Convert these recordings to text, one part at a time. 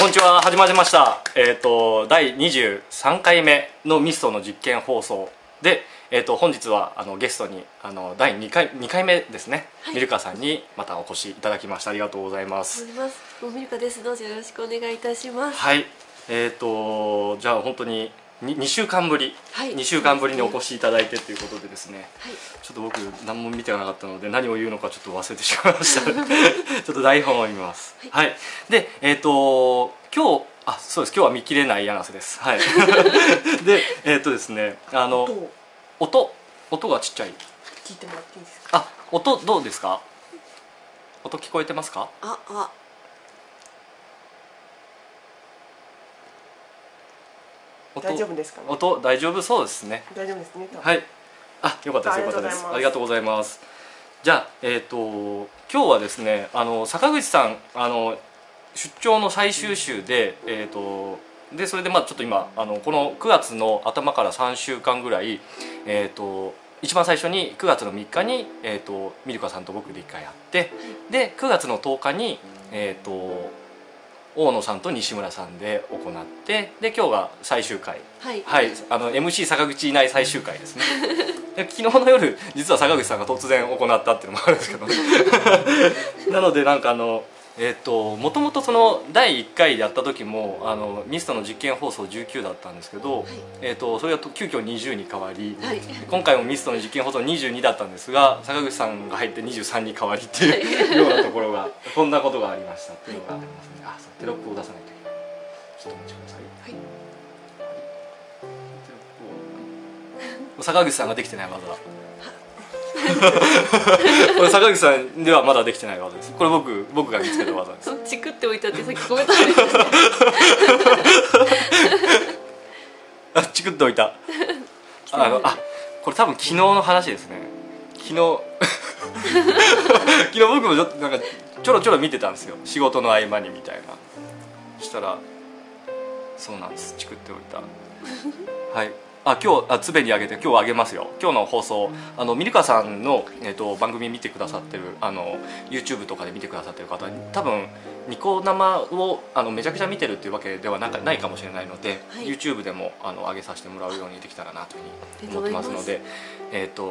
こんにちは、始まりました。第23回目のミストの実験放送で、本日はゲストに第2回目ですね、はい、ミルカさんにまたお越しいただきました。ありがとうございます。ミルカです。どうぞよろしくお願いいたします。はい。じゃあ本当に2週間ぶりにお越しいただいてということでですね、はい、ちょっと僕何も見てなかったので何を言うのかちょっと忘れてしまいました、ね、ちょっと台本を見ます、はい、はい、で今日そうです、今日は見切れない柳瀬です、はいでですね、音がちっちゃい、聞いてもらっていいですか？音どうですか？音聞こえてますか？大丈夫ですかね。音大丈夫そうですね。大丈夫ですね。はい。良かったです。良かったです。ありがとうございます。じゃあ今日はですね、坂口さん出張の最終週で、でそれでまあちょっと今この9月の頭から3週間ぐらい、一番最初に9月の3日にミルカさんと僕で1回やって、で9月の10日に大野さんと西村さんで行って、で今日が最終回、はい、はい、MC 坂口いない最終回ですねで昨日の夜実は坂口さんが突然行ったっていうのもあるんですけどなのでなんかもともとその第1回やった時もミストの実験放送19だったんですけど、はい、それが急遽20に変わり、はい、今回もミストの実験放送22だったんですが坂口さんが入って23に変わりっていうようなところがこんなことがありましたっていうのがありますね。テロップを出さないといけない。ちょっとお待ちください。はい。坂口さんができてない技だ。これ坂口さんではまだできてない技です。これ僕が見つけた技です。チクって置いたってさっきコメントありましたね。チクって置いた。これ多分昨日の話ですね。昨日僕もなんかちょろちょろ見てたんですよ、仕事の合間にみたいな。そしたらそうなんです、チクっておいたはい、今日つべにあげて、今日あげますよ。今日の放送ミルカさんの、番組見てくださってるYouTube とかで見てくださってる方、多分ニコ生をめちゃくちゃ見てるっていうわけではないかもしれないので、はい、YouTube でも上げさせてもらうようにできたらなというふうに思ってますので、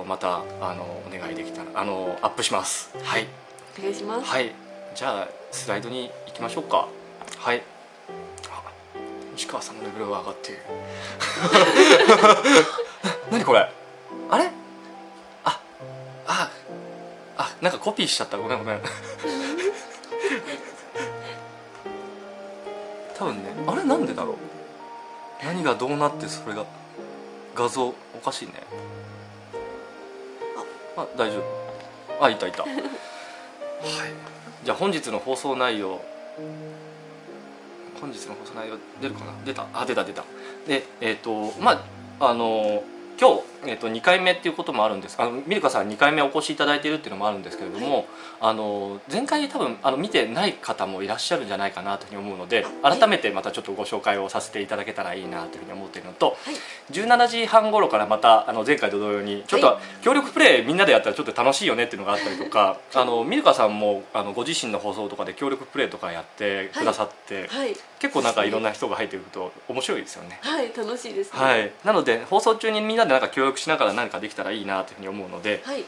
またお願いできたらアップします。はい、お願いします。はい、じゃあスライドに行きましょうか。はい、西川さんのレベルが上がっている何これ、あれ、なんかコピーしちゃった、ごめんごめん多分ね、あれなんでだろう、何がどうなって、それが画像おかしいね。大丈夫、いたはい、じゃあ本日の放送内容出るかな、出たで今日、2回目っていうこともあるんです、ミルカさん2回目お越しいただいているっていうのもあるんですけれども、はい、前回多分見てない方もいらっしゃるんじゃないかなというふうに思うので、改めてまたちょっとご紹介をさせていただけたらいいなというふうに思っているのと、はい、17時半頃からまた前回と同様にちょっと協力プレイみんなでやったらちょっと楽しいよねっていうのがあったりとかミルカさんもご自身の放送とかで協力プレイとかやってくださって、はいはい、結構なんかいろんな人が入っていると面白いですよね。はい、楽しいですね。はい、なので放送中にみんなでなんか協力しながら何かできたらいいなというふうに思うので、はい、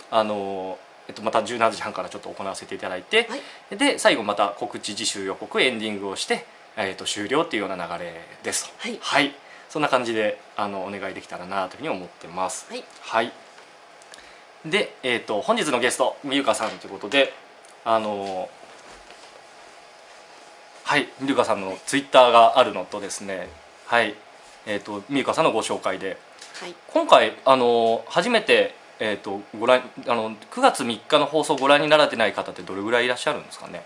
また17時半からちょっと行わせていただいて、はい、で最後また告知、次週予告、エンディングをして、終了というような流れですと、はいはい、そんな感じでお願いできたらなというふうに思ってます。はい、はい、で、本日のゲストみゆかさんということではい、みゆかさんのツイッターがあるのとですね、はい、みゆかさんのご紹介で。はい、今回初めてご覧9月3日の放送をご覧になられてない方ってどれぐらいいらっしゃるんですかね。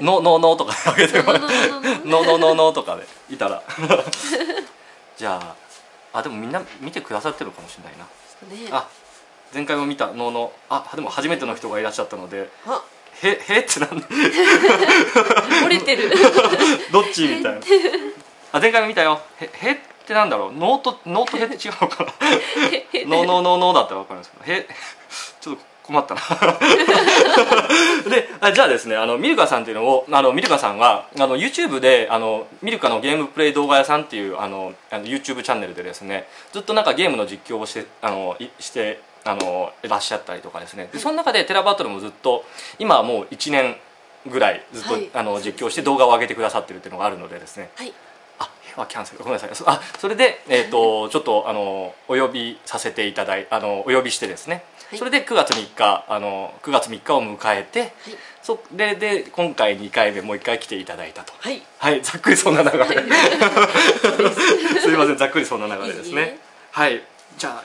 ノノノとかあげてもノノノノとかでいたらじゃあ、あでもみんな見てくださってるかもしれないな。あ前回も見たノノ、あでも初めての人がいらっしゃったので、へってなんで漏れてるどっちみたいな。あ前回も見たよ。へってなんだろう。ノーとノーとへって違うのかな。ノノノノだったらわかるんですけど、へちょっと困ったなでじゃあですね、ミルカさんっていうのをミルカさんはYouTube でミルカのゲームプレイ動画屋さんっていうYouTube チャンネルでですね、ずっとなんかゲームの実況をしていらっしゃったりとかですね。でその中でテラバトルもずっと今はもう1年ぐらいずっと、はい、実況して動画を上げてくださってるっていうのがあるのでですね、はい、あキャンセルごめんなさい。あそれで、ちょっとお呼びさせていただいてお呼びしてですね、はい、それで9月3日を迎えて、はい、それで今回2回目もう1回来ていただいたと。はい、はい、ざっくりそんな流れすいません、ざっくりそんな流れですね。はいじゃあ、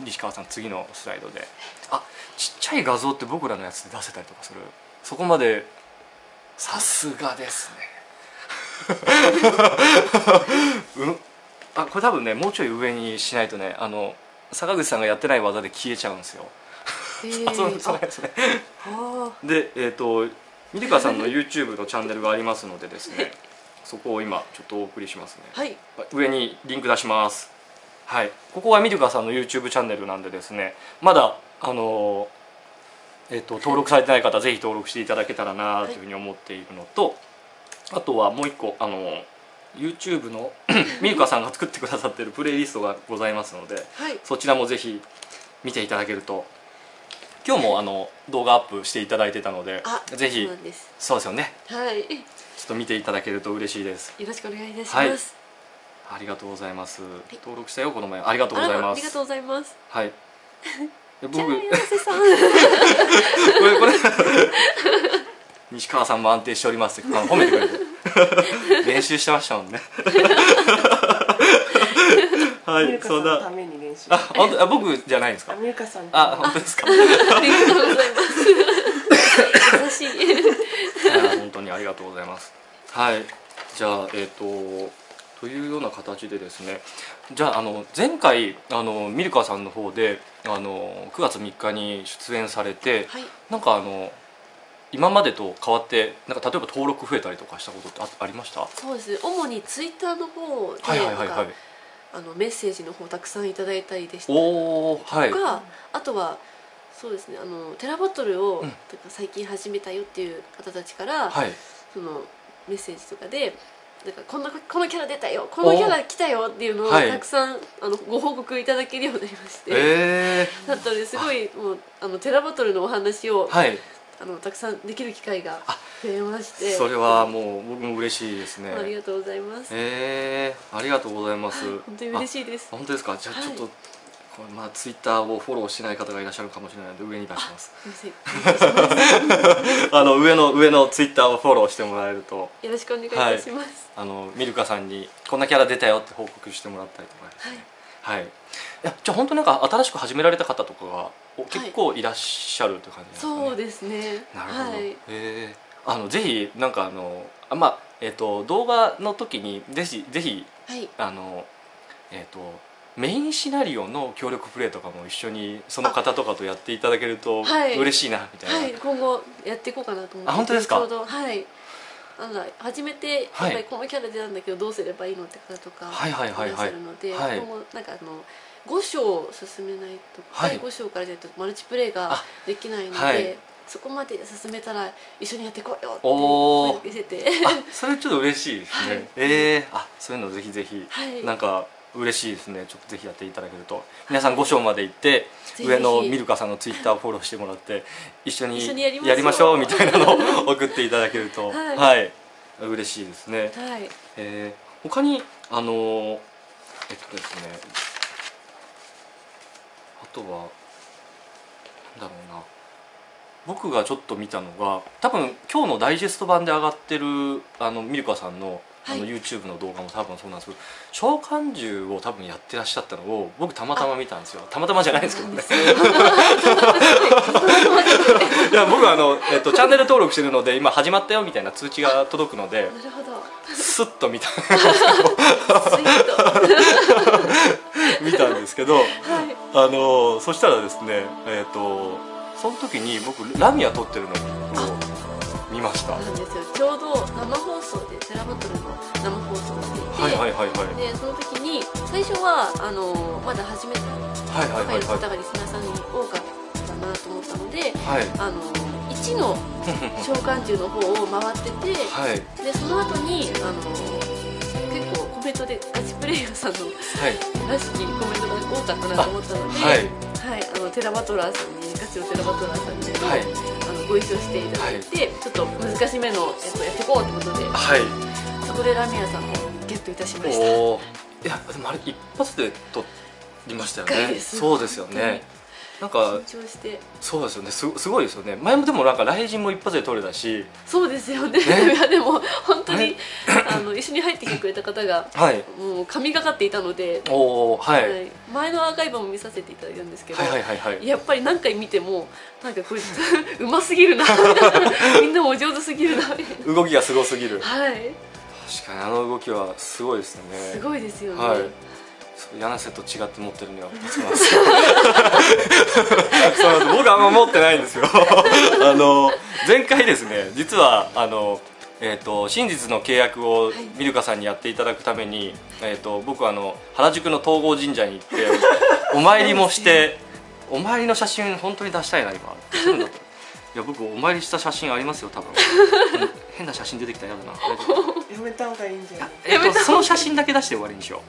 西川さん次のスライドで。あちっちゃい画像って僕らのやつで出せたりとかする。そこまでさすがですねうん、あこれ多分ねもうちょい上にしないとね坂口さんがやってない技で消えちゃうんですよ。そうですねでミルカさんの YouTube のチャンネルがありますのでですねそこを今ちょっとお送りしますね、はい、上にリンク出します。はい、ここはミルカさんの YouTube チャンネルなんでですね、まだ登録されてない方ぜひ登録していただけたらなというふうに思っているのと、はい、あとはもう一個YouTube のミルカさんが作ってくださっているプレイリストがございますので、はい、そちらもぜひ見ていただけると。今日も動画アップしていただいてたのでぜひそうですよね、はい、ちょっと見ていただけると嬉しいです。よろしくお願いいたします。はい、ありがとうございます。登録したよこの前。ありがとうございます。ありがとうございます。はい僕これこれ西川さんも安定しておりますって褒めてくれて練習してましたもんねはい、そんなあ僕じゃないんですか。ミルカさん。あ本当ですか。ありがとうございます。優しい。本当にありがとうございます。はい、じゃあというような形でですね、じゃあ前回ミルカさんの方で9月3日に出演されて、はい、なんか今までと変わってなんか例えば登録増えたりとかしたことって ありました？そうですね、主にツイッターの方でメッセージの方たくさんいただいたりでしたとか、はい、あとはそうですねテラバトルを、うん、最近始めたよっていう方たちから、はい、そのメッセージとかでなんかこのキャラ出たよこのキャラ来たよっていうのをたくさん、はい、ご報告いただけるようになりまして、だったのですごいもうテラバトルのお話を、はい、たくさんできる機会が増えまして、それはもう僕も嬉しいですね。ありがとうございます。ありがとうございます。本当に嬉しいです。本当ですか。じゃあちょっとこれまあツイッターをフォローしてない方がいらっしゃるかもしれないので上に出します。上のツイッターをフォローしてもらえるとよろしくお願いいたします。ミルカさんにこんなキャラ出たよって報告してもらったりとかですね。はい、じゃあ本当なんか新しく始められた方とかが結構いらっしゃるという感じですかね。そうですね。なるほど。ぜひなんかまあ動画の時にぜひメインシナリオの協力プレイとかも一緒にその方とかとやっていただけると嬉しいなみたいな。はい、今後やっていこうかなと思って。あ、本当ですか。ちょうどはい。初めてやっぱりこのキャラでなんだけどどうすればいいのって方とかいらっしゃるので、今後なんか5章進めないと第5章からじゃないとマルチプレイができないので、はい、そこまで進めたら一緒にやってこいよって見せてそれちょっと嬉しいですね。はい、そういうのぜひぜひ、はい、なんか嬉しいですね。ちょっとぜひやっていただけると、皆さん5章まで行って上のミルカさんのツイッターをフォローしてもらって一緒にやりましょうみたいなのを送っていただけるとはい嬉しいですね。他にですね、あとはなんだろうな、僕がちょっと見たのが多分今日のダイジェスト版で上がってるミルカさんの YouTube の動画も多分そうなんですけど、召喚獣を多分やってらっしゃったのを僕たまたま見たんですよ。たまたまじゃないですけどね。いや僕はチャンネル登録してるので今始まったよみたいな通知が届くので、スッと見た見たんですけど、そしたらですね、その時に僕ラミア撮ってるのを見ました。なんですよ、ちょうど生放送でセラバトルの生放送をしていて、でその時に最初はまだ初めての方がリスナーさんに多かったなと思ったので、はい、1の召喚獣の方を回ってて、はい、でその後に結構コメントでガチプレイヤーさんのらしきコメントが多かったなと思ったので、はいはい、テラバトラーさんにガチのテラバトラーさんに、はい、ご一緒していただいて、はい、ちょっと難しめのやっていこうということで、はい、そこでラミアさんもゲットいたしました。おいやでもあれ一発で撮りましたよね。そうですよね。なんか緊張して、そうですよね、すごいですよね。前もでもなんか雷神も一発で撮れたし、そうですよね。いやでも本当に一緒に入ってきてくれた方がもう神がかっていたので、前のアーカイブも見させていただいたんですけど、やっぱり何回見てもなんかこれうますぎるな、みんなもお上手すぎるな、動きがすごすぎる。はい、確かにあの動きはすごいですね。すごいですよね。柳瀬と違って持ってるには2つなんです。僕あんま持ってないんですよ。前回ですね、実は真実の契約をミルカさんにやっていただくために、僕原宿の東郷神社に行ってお参りもして、お参りの写真本当に出したいな今。いや僕お参りした写真ありますよ多分。変な写真出てきたらやだな。やめた方がいいんじゃない。その写真だけ出して終わりにしよう。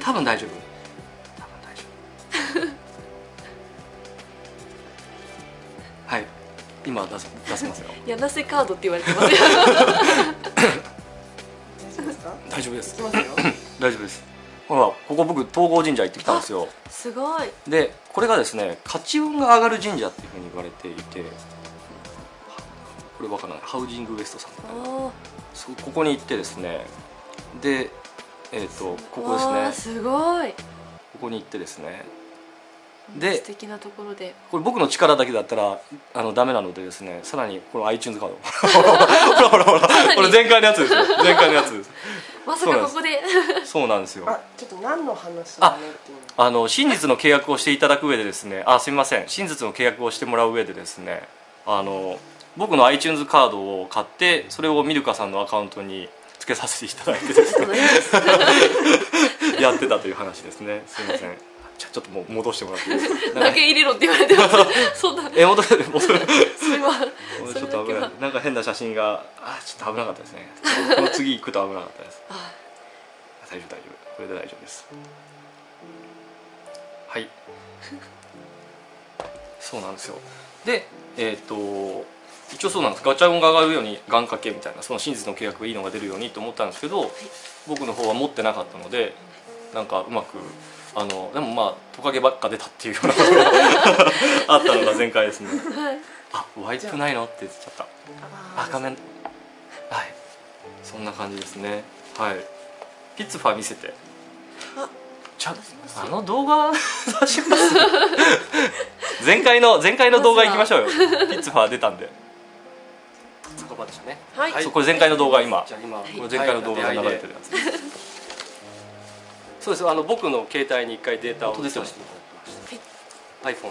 多分大丈夫。はい、今出せますよ。柳瀬カードって言われてます。大丈夫です。大丈夫です。ほら、ここ僕東郷神社行ってきたんですよ。すごい。で、これがですね、勝ち運が上がる神社っていうふうに言われていて。これわからない、ハウジングウエストさん。ここに行ってですね。で。ここですね。すごい。ここに行ってですね。で、素敵なところで。これ僕の力だけだったらダメなのでですね。さらにこの iTunes カード。ほらこれ前回のやつですよ。前回のやつです。まさかここで。そうなんですよ。あ、ちょっと何の話だねっていうの。真実の契約をしていただく上でですね。あ、すみません。真実の契約をしてもらう上でですね。僕の iTunes カードを買って、それをミルカさんのアカウントにつけさせていただいてですねやってたという話ですね。すみません。じゃあちょっともう戻してもらっていいですか。投げ入れろって言われてます。そんな戻って戻って。それはちょっと危ない。なんか変な写真がちょっと危なかったですね。この次行くと危なかったです。大丈夫大丈夫、これで大丈夫です。はい、そうなんですよ。で一応そうなんです。ガチャ運が上がるように願掛けみたいな、その真実の契約がいいのが出るようにと思ったんですけど、はい、僕の方は持ってなかったので、なんかうまくでもまあトカゲばっか出たっていうようなことがあったのが前回ですね。あ、ワイプないのって言っちゃった。あ、画面、はい、そんな感じですね。はい、ピッツファ見せて。あの動画出します。前回の動画いきましょうよ。ピッツファ出たんで。でしたね。はい。これ前回の動画今。じゃ今前回の動画が流れてるやつ。そうです。僕の携帯に一回データを取り出していただきました。iPhone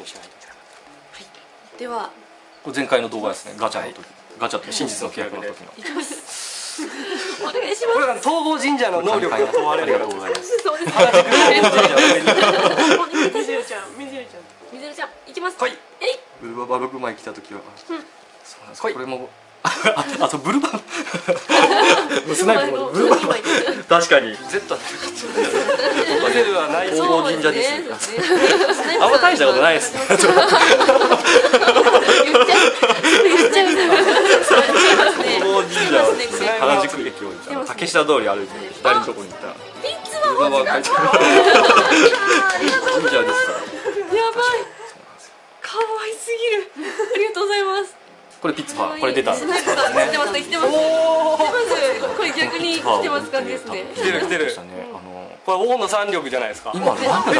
にしないといけなかった。では。これ前回の動画ですね。ガチャの時、ガチャと真実の契約の時の。いきます。お願いします。これは東郷神社の能力が問われる。ありがとうございます。そうです。みずるちゃん、みずるちゃん、いきます。はい。えい。ウルババ6枚来た時は。そうなんです。これも。あ、そう、ブルバン。スナイプのブルバン。確かに。Z はない。東郷神社です。あんま大したことないです。言っちゃう。東郷神社は原宿駅を竹下通り歩いて左のとこに行った。ブルバンが書いてある。神社ですから。やばい。可愛すぎる。ありがとうございます。これピッツパー、これ出たんですね。来てますね、来てます。これ逆に来てます感じですね。来てる来てる。これ王の三力じゃないですか。今ランプだもん。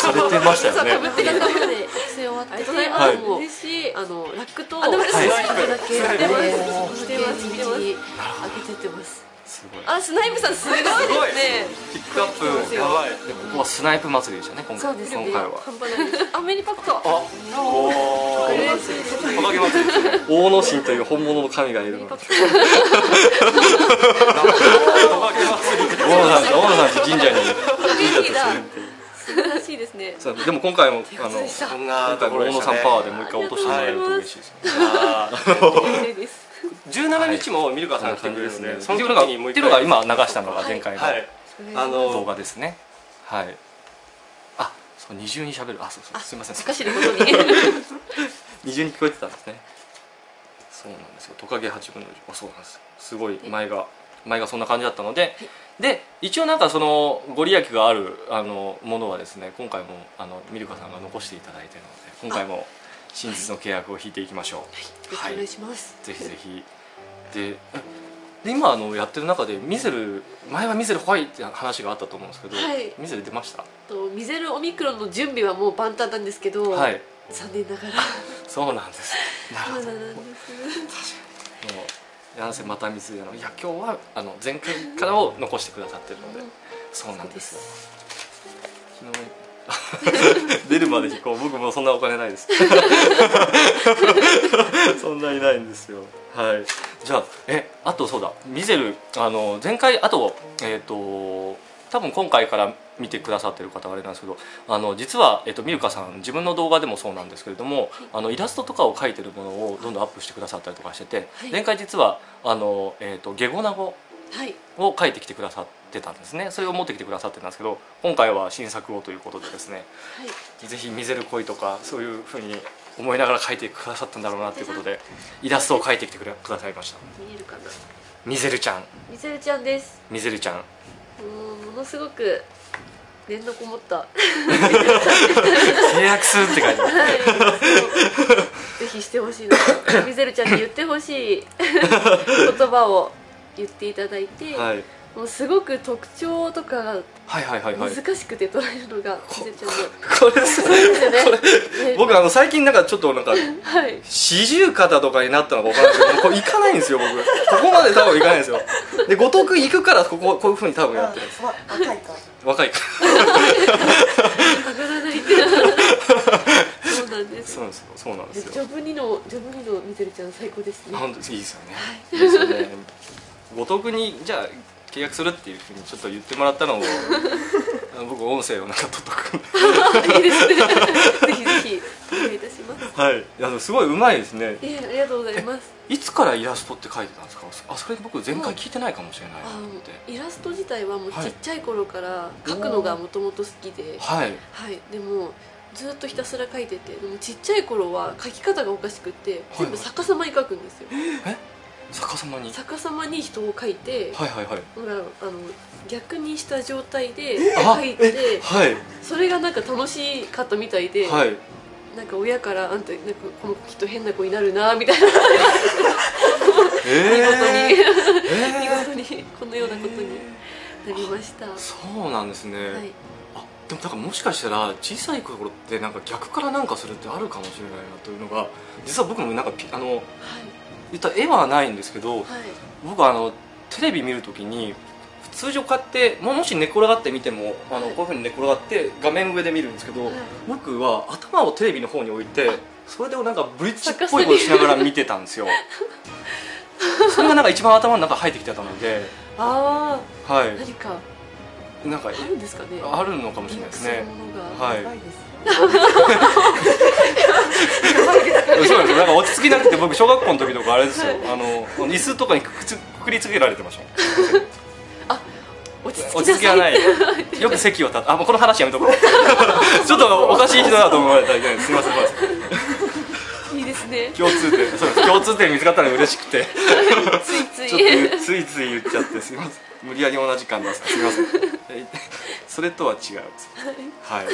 されてましたよね。嬉しい。ラックとラックだけ開けてます。あ、スナイプさんすごいですね。ピックアップやばい。ここはスナイプ祭りでしたね、今回は。アメリパクト。あ、おお。大野神という本物の神がいるの。大野さん神社に。素晴らしいですね。でも今回も大野さんパワーでもう一回落としてもらえると嬉しいです。17日もミルカさんが来てくれるんで、その時にもう一回今流したのが前回の動画ですね。はい。あ、そう二重に喋る。あ、そうそう。すみません。しかしのことに二重に聞こえてたんですね。そうなんですよ。トカゲ8分の10。あ、そうなんです。すごい前がそんな感じだったので、で一応なんかそのご利益があるものはですね、今回もミルカさんが残していただいているので、今回も。真実の契約を引いていきましょう。はい、お願いします。ぜひぜひ。で今やってる中でミゼル、前はミゼルホワイって話があったと思うんですけど、ミゼル出ました。ミゼルオミクロンの準備はもう万端なんですけど、はい、残念ながら。そうなんです。なるほど。確かに。もうなんせまたミゼルの野球は前回からを残してくださってるので、そうなんですよ。昨日。出るまで僕もそんなお金ないです。そんなにないんですよ。はい、じゃああとそうだ、ミゼル前回あと多分今回から見てくださってる方があれなんですけど、実は、ミルカさん自分の動画でもそうなんですけれども、イラストとかを描いてるものをどんどんアップしてくださったりとかしてて、はい、前回実はゲゴナゴを描いてきてくださって。出たんですね。それを持ってきてくださってたんですけど、今回は新作をということでですね、はい、ぜひ見せる恋とかそういうふうに思いながら描いてくださったんだろうなということで、イラストを描いてきてくださいました。見えるかな。ミゼルちゃん、ミゼルちゃんです。ミゼルちゃん、ものすごく念のこもった契約するって感じ、ぜひしてほしいなミゼルちゃんに言ってほしい言葉を言っていただいて、はい、もうすごく特徴とかが難しくて捉えるのが僕最近なんかちょっとなんか四十肩とかになったのが分からないけど、これいかないんですよ僕。ここまで多分いかないんですよ。で五徳行くからこういうふうに多分やってるんです。若いかそうなんです。そうなんですよ。ジョブ2のミゼルちゃん最高ですね。本当にいいですよね。五徳にじゃあ契約するっていうふうにちょっと言ってもらったのを僕音声をなんか取っとく。いいですね。ぜひぜひお願いいたします。はい、すごい上手いですね。ありがとうございます。いつからイラストって書いてたんですか。あ、それ僕前回聞いてないかもしれないので。イラスト自体はもうちっちゃい頃から書くのがもともと好きで、はい、でもずっとひたすら書いてて、でもちっちゃい頃は書き方がおかしくて全部逆さまに書くんですよ。逆さまに人を描いて、逆にした状態で描いて、それがなんか楽しかったみたいで、なんか親から「あんたなんかこの子きっと変な子になるな」みたいな、見事にこのようなことになりました。そうなんですね。はい、でもなんかもしかしたら小さい頃ってなんか逆からなんかするってあるかもしれないなというのが、実は僕もなんかはい、言ったら絵はないんですけど、はい、僕はテレビ見るときに通常買ってもし寝転がって見てもはい、こういうふうに寝転がって画面上で見るんですけど、はい、僕は頭をテレビの方に置いてそれでなんかブリッジっぽいことしながら見てたんですよ。それがなんか一番頭の中入ってきてたので、ああ、はい、何かあるんですかね。あるのかもしれないですね。そうなんですよ。なんか落ち着きなくて、僕小学校の時とかあれですよ。椅子とかにくくりつけられてました。あ、落ち着きはない。よく席を立って、この話やめとこう。ちょっとおかしい人だと思われたらいけない。すみません。いいですね。共通点見つかったのが嬉しくて。ついつい言っちゃってすみません。無理やり同じ感出す。すみません。それとは違う。はい。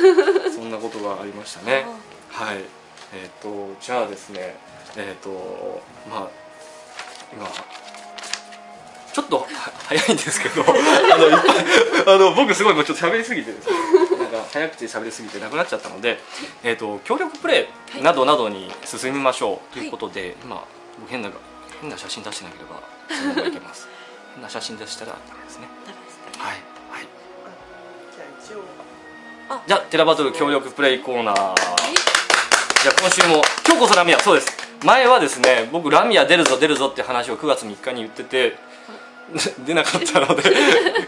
そんなことがありましたね。はい。じゃあですね、まあ今ちょっと早いんですけど僕すごいもうちょっと喋りすぎてですね、なんか早口で喋りすぎてなくなっちゃったので、協力プレイなどなどに進みましょうということで、はい、今変な写真出してなければそのままいけます変な写真出したらダメですね。はいはい。じゃあ一応テラバトル協力プレイコーナー、じゃあ今週も今日こそラミア、そうです、前はですね僕ラミア出るぞって話を9月3日に言ってて出なかったので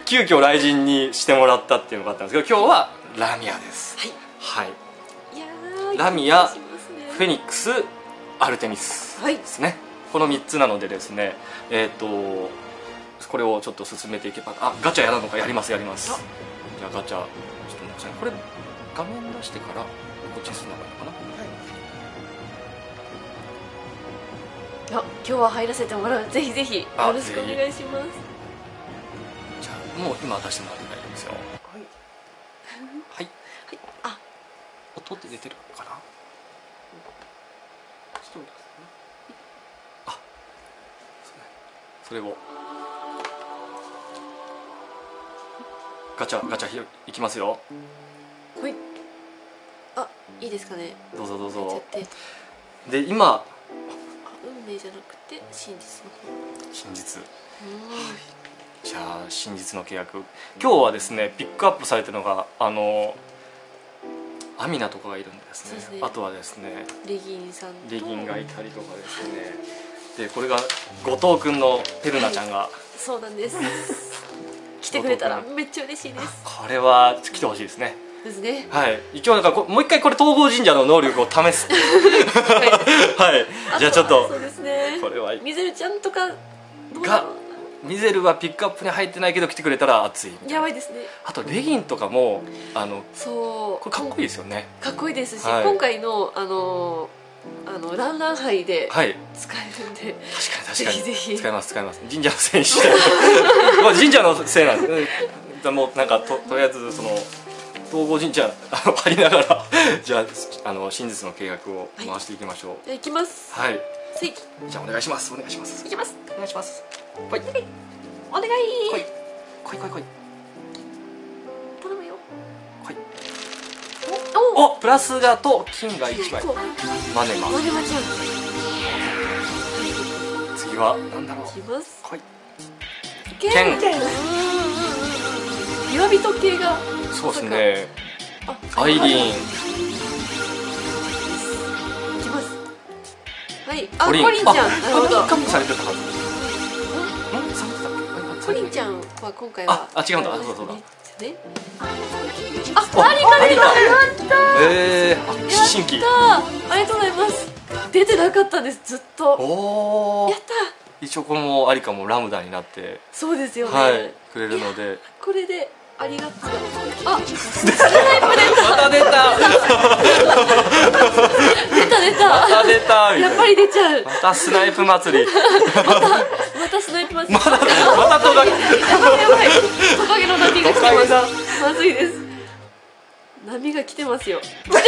急遽来陣にしてもらったっていうのがあったんですけど、今日はラミアです。はい、はい、ラミア、フェニックス、アルテミスですね、はい、この3つなのでですね、これをちょっと進めていけば、あ、ガチャやらんのか、やりますじゃあガチャちょっと待ってください、これ画面出してからこっちに進んだのかな、あ、今日は入らせてもらう、ぜひぜひよろしくお願いします。じゃあもう今出してもらって大丈夫ですよ。はいはい、はい、あ、音って出てるかな、ちょっと見てくださいね、あ、それをガチャいきますよ。はい、あ、いいですかね、どうぞどうぞ。で、今運命じゃなくて真実の方、真実、はい、じゃあ真実の契約、今日はですねピックアップされてるのがアミナとかがいるんですね、あとはですねレギンさんとレギンがいたりとかですね、はい、でこれが後藤君のペルナちゃんが、はい、そうなんです来てくれたらめっちゃ嬉しいです。これは来てほしいですね、ですね、はい、一応なんかもう一回これ東郷神社の能力を試すはい、じゃあちょっとそうですね、これはミゼルちゃんとかが、ミゼルはピックアップに入ってないけど来てくれたら熱い、やばいですね。あとレギンとかもそう、これかっこいいですよね、かっこいいですし、今回のランラン杯で使えるんで、確かに使います神社のせいにして、神社のせいなんです。もうなんかとりあえずその東郷神社張りながらじゃあ真実の契約を回していきましょう。じゃあいきます。はい、じゃあお願いします、お願いします来い来い頼むよ、来い。お、プラスがと金が1枚、マネマちゃん、次は何だろう、来い岩人系が、そうですね、アイリーン、いきます。はい、あ、コリンちゃん、なるほど、ピックアップされてたはず、コリンちゃんは今回は、あ、違うんだ、そうだ、あ、アリカ出た、やったー、新規、ありがとうございます。出てなかったです、ずっと、やった、一応このアリカもラムダになって、そうですよね、はい、くれるので、これでありがとう。あ、スキナイプ出た、また出た、やっぱり出ちゃう、またスナイプ祭り、またスナイプ祭り、またトカゲ、トカゲの波が来てます、まずいです、波が来てますよ、ま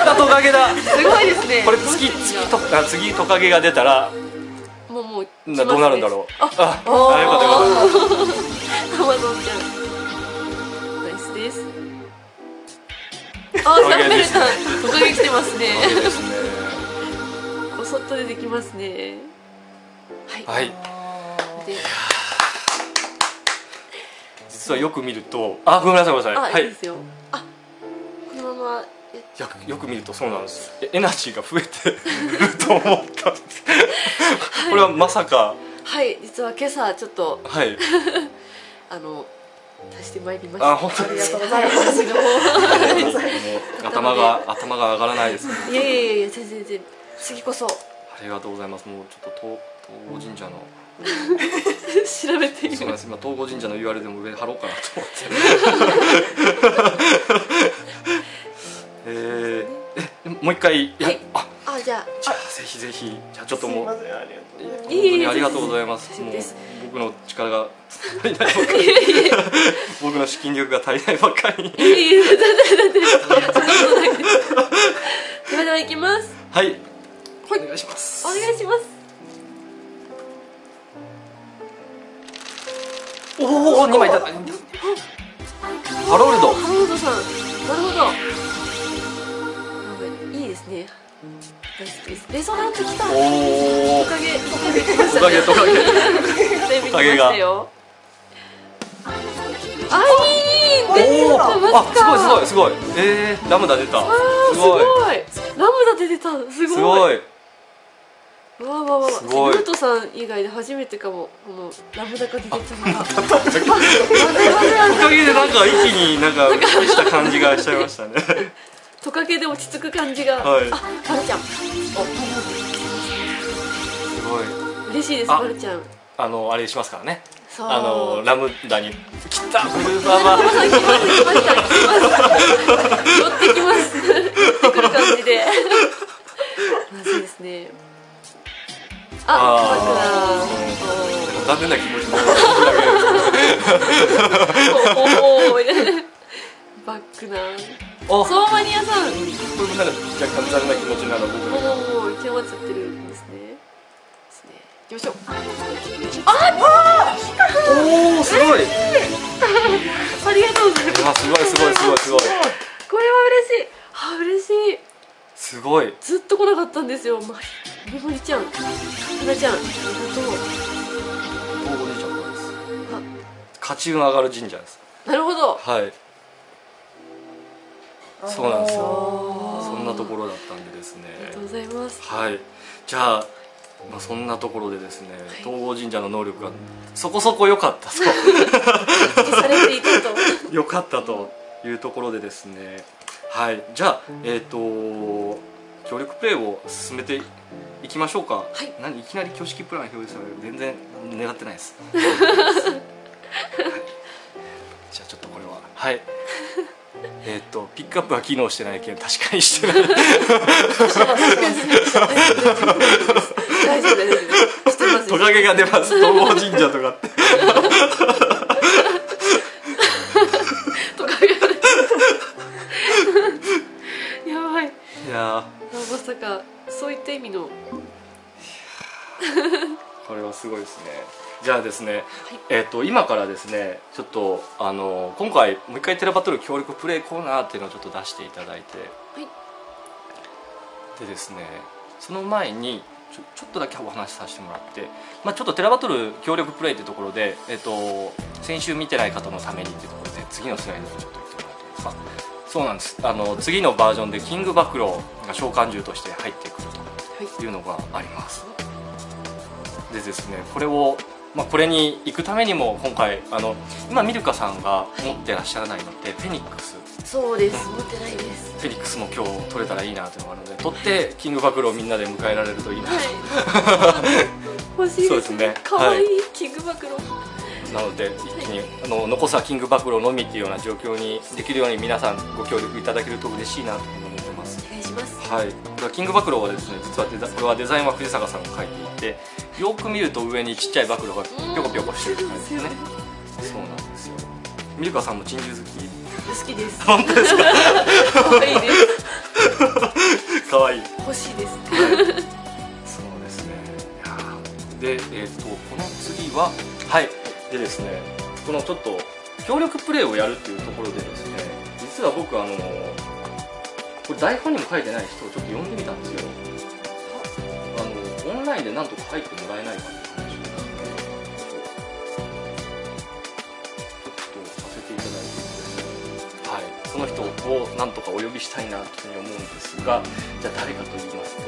たトカゲだ、すごいですね、これ次トカゲが出たらどうなるんだろう。あ、よかったよかった。アマゾンちゃん、ナイスです。あ、サンベルタン、トカゲ来てますね。こそっと出てきますね。はい。実はよく見ると、あ、ごめんなさい。あ、いいですよ。あ、このまま。よく見るとそうなんです、エナジーが増えてると思ったこれはまさか、はい、実は今朝ちょっと足してまいりました。あ、本当に頭が上がらないです。いやいやいや、全然次こそありがとうございます。もうちょっと東郷神社の調べてみます。そうなんです、今東郷神社の URL でも上貼ろうかなと思ってもう一回、あ、じゃあぜひ、じゃあちょっともう本当にありがとうございます。もう僕の力が足りないばっかり、僕の資金力が足りないばっかり。だめだめ、いきます。はい、はい、お願いします。お願いします。おお、2枚いただいた。ハロルド、ハロルドさん、なるほど、いいですね。大好きです。レゾナント来た。おかげ、おかげ、おかげ、おかげが。あ、いい。あ、すごい、すごい、すごい。ラムダ出た。すごい。ラムダ出てた。すごい。わあわあわあ、ルートさん以外で初めてかも、このラムダが出てたのが。おかげでなんか一気になんかした感じがしちゃいましたね。トカゲで落ち着く感じが。はい、あ、バルちゃん。すごい。嬉しいです、バルちゃん。あれしますからね。ラムダに。来た。ブルーバーバー。寄ってきます。ってくる感じで。まずいですね。あ、バルちゃん。残念な気持ちも。おお。バックな。ソーマニアさん。これもなんか若干残念な気持ちになる。おお、行き渡ってるんですね。行きましょう。ああ、おお、すごい。ありがとうございます。すごいすごいすごいすごい。これは嬉しい。あ、嬉しい。すごい。ずっと来なかったんですよ。まりちゃん、はなちゃん、ありがとう。おお、おじいちゃんです。あ、勝ち運上がる神社です。なるほど。はい。そうなんですよ。そんなところだったんでですね。ありがとうございます。はい。じゃあ、まあそんなところでですね、東郷神社の能力がそこそこ良かったと。良かったというところでですね。はい。じゃあ、協力プレイを進めていきましょうか。はい。いきなり挙式プラン表示される。全然狙ってないです。はい、じゃあちょっとこれは、はい。ピックアップは機能してないけど、確かにしてない。大丈夫です。トカゲが出ます。東郷神社とかって。トカゲが出やばい。いやー。まさかそういった意味の。これはすごいですね。じゃあですね、はい、今からですね、ちょっと今回もう一回テラバトル協力プレイコーナーっていうのをちょっと出していただいて、はい、でですね、その前にちょっとだけお話しさせてもらって、まあ、ちょっとテラバトル協力プレイってところで、先週見てない方のためにっていうところで、次のスライドにちょっと行ってもらっていいですか。そうなんです、次のバージョンでキングバクローが召喚獣として入ってくるというのがあります、はい。でですね、これを、まあ、これに行くためにも今回今ミルカさんが持ってらっしゃらないので、はい、フェニックス、そうです、持ってないです。フェニックスも今日取れたらいいなというのがあるので、取ってキングバクローをみんなで迎えられるといいなと、はい、欲しいです。そうですね、かわいい、はい、キングバクローなので一気に、はい、残すはキングバクローのみっていうような状況にできるように皆さんご協力いただけると嬉しいなと思ってます。お願いします。はい、キングバクローはですね、実はこれはデザインは藤坂さんが描いていて、よく見ると上にちっちゃいバクロがぴょこぴょこしてるって感じですね。そうなんですよ。ミルカさんも珍獣好き？好きです。本当ですか？可愛いです。可愛い。欲しいです。そうですね。で、この次は、はい。でですね、このちょっと協力プレイをやるっていうところでですね、実は僕これ台本にも書いてない人をちょっと呼んでみたんですよ。オンラインでなんとか入ってもらえないかって話をちょっとさせていただいてですね、はい、その人をなんとかお呼びしたいなというふうに思うんですが、じゃあ誰かと言いますと、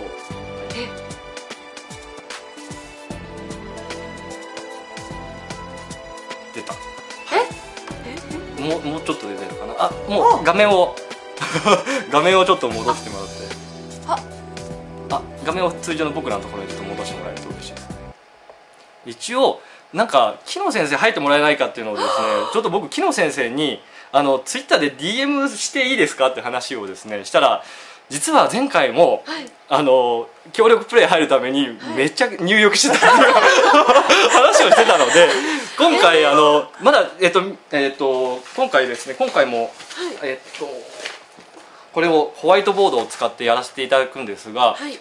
出た。もうちょっと出てるかな。あ、もう画面をちょっと戻してもらって、画面を通常の僕らのところにちょっと戻してもらえると嬉しいですね。一応なんか木野先生入ってもらえないかっていうのをですね、ちょっと僕木野先生にツイッターで DM していいですかって話をですねしたら、実は前回も、はい、協力プレイ入るためにめっちゃ入浴してた、はい、話をしてたので、今回まだ今回ですね、今回も、はい、これをホワイトボードを使ってやらせていただくんですが、はい、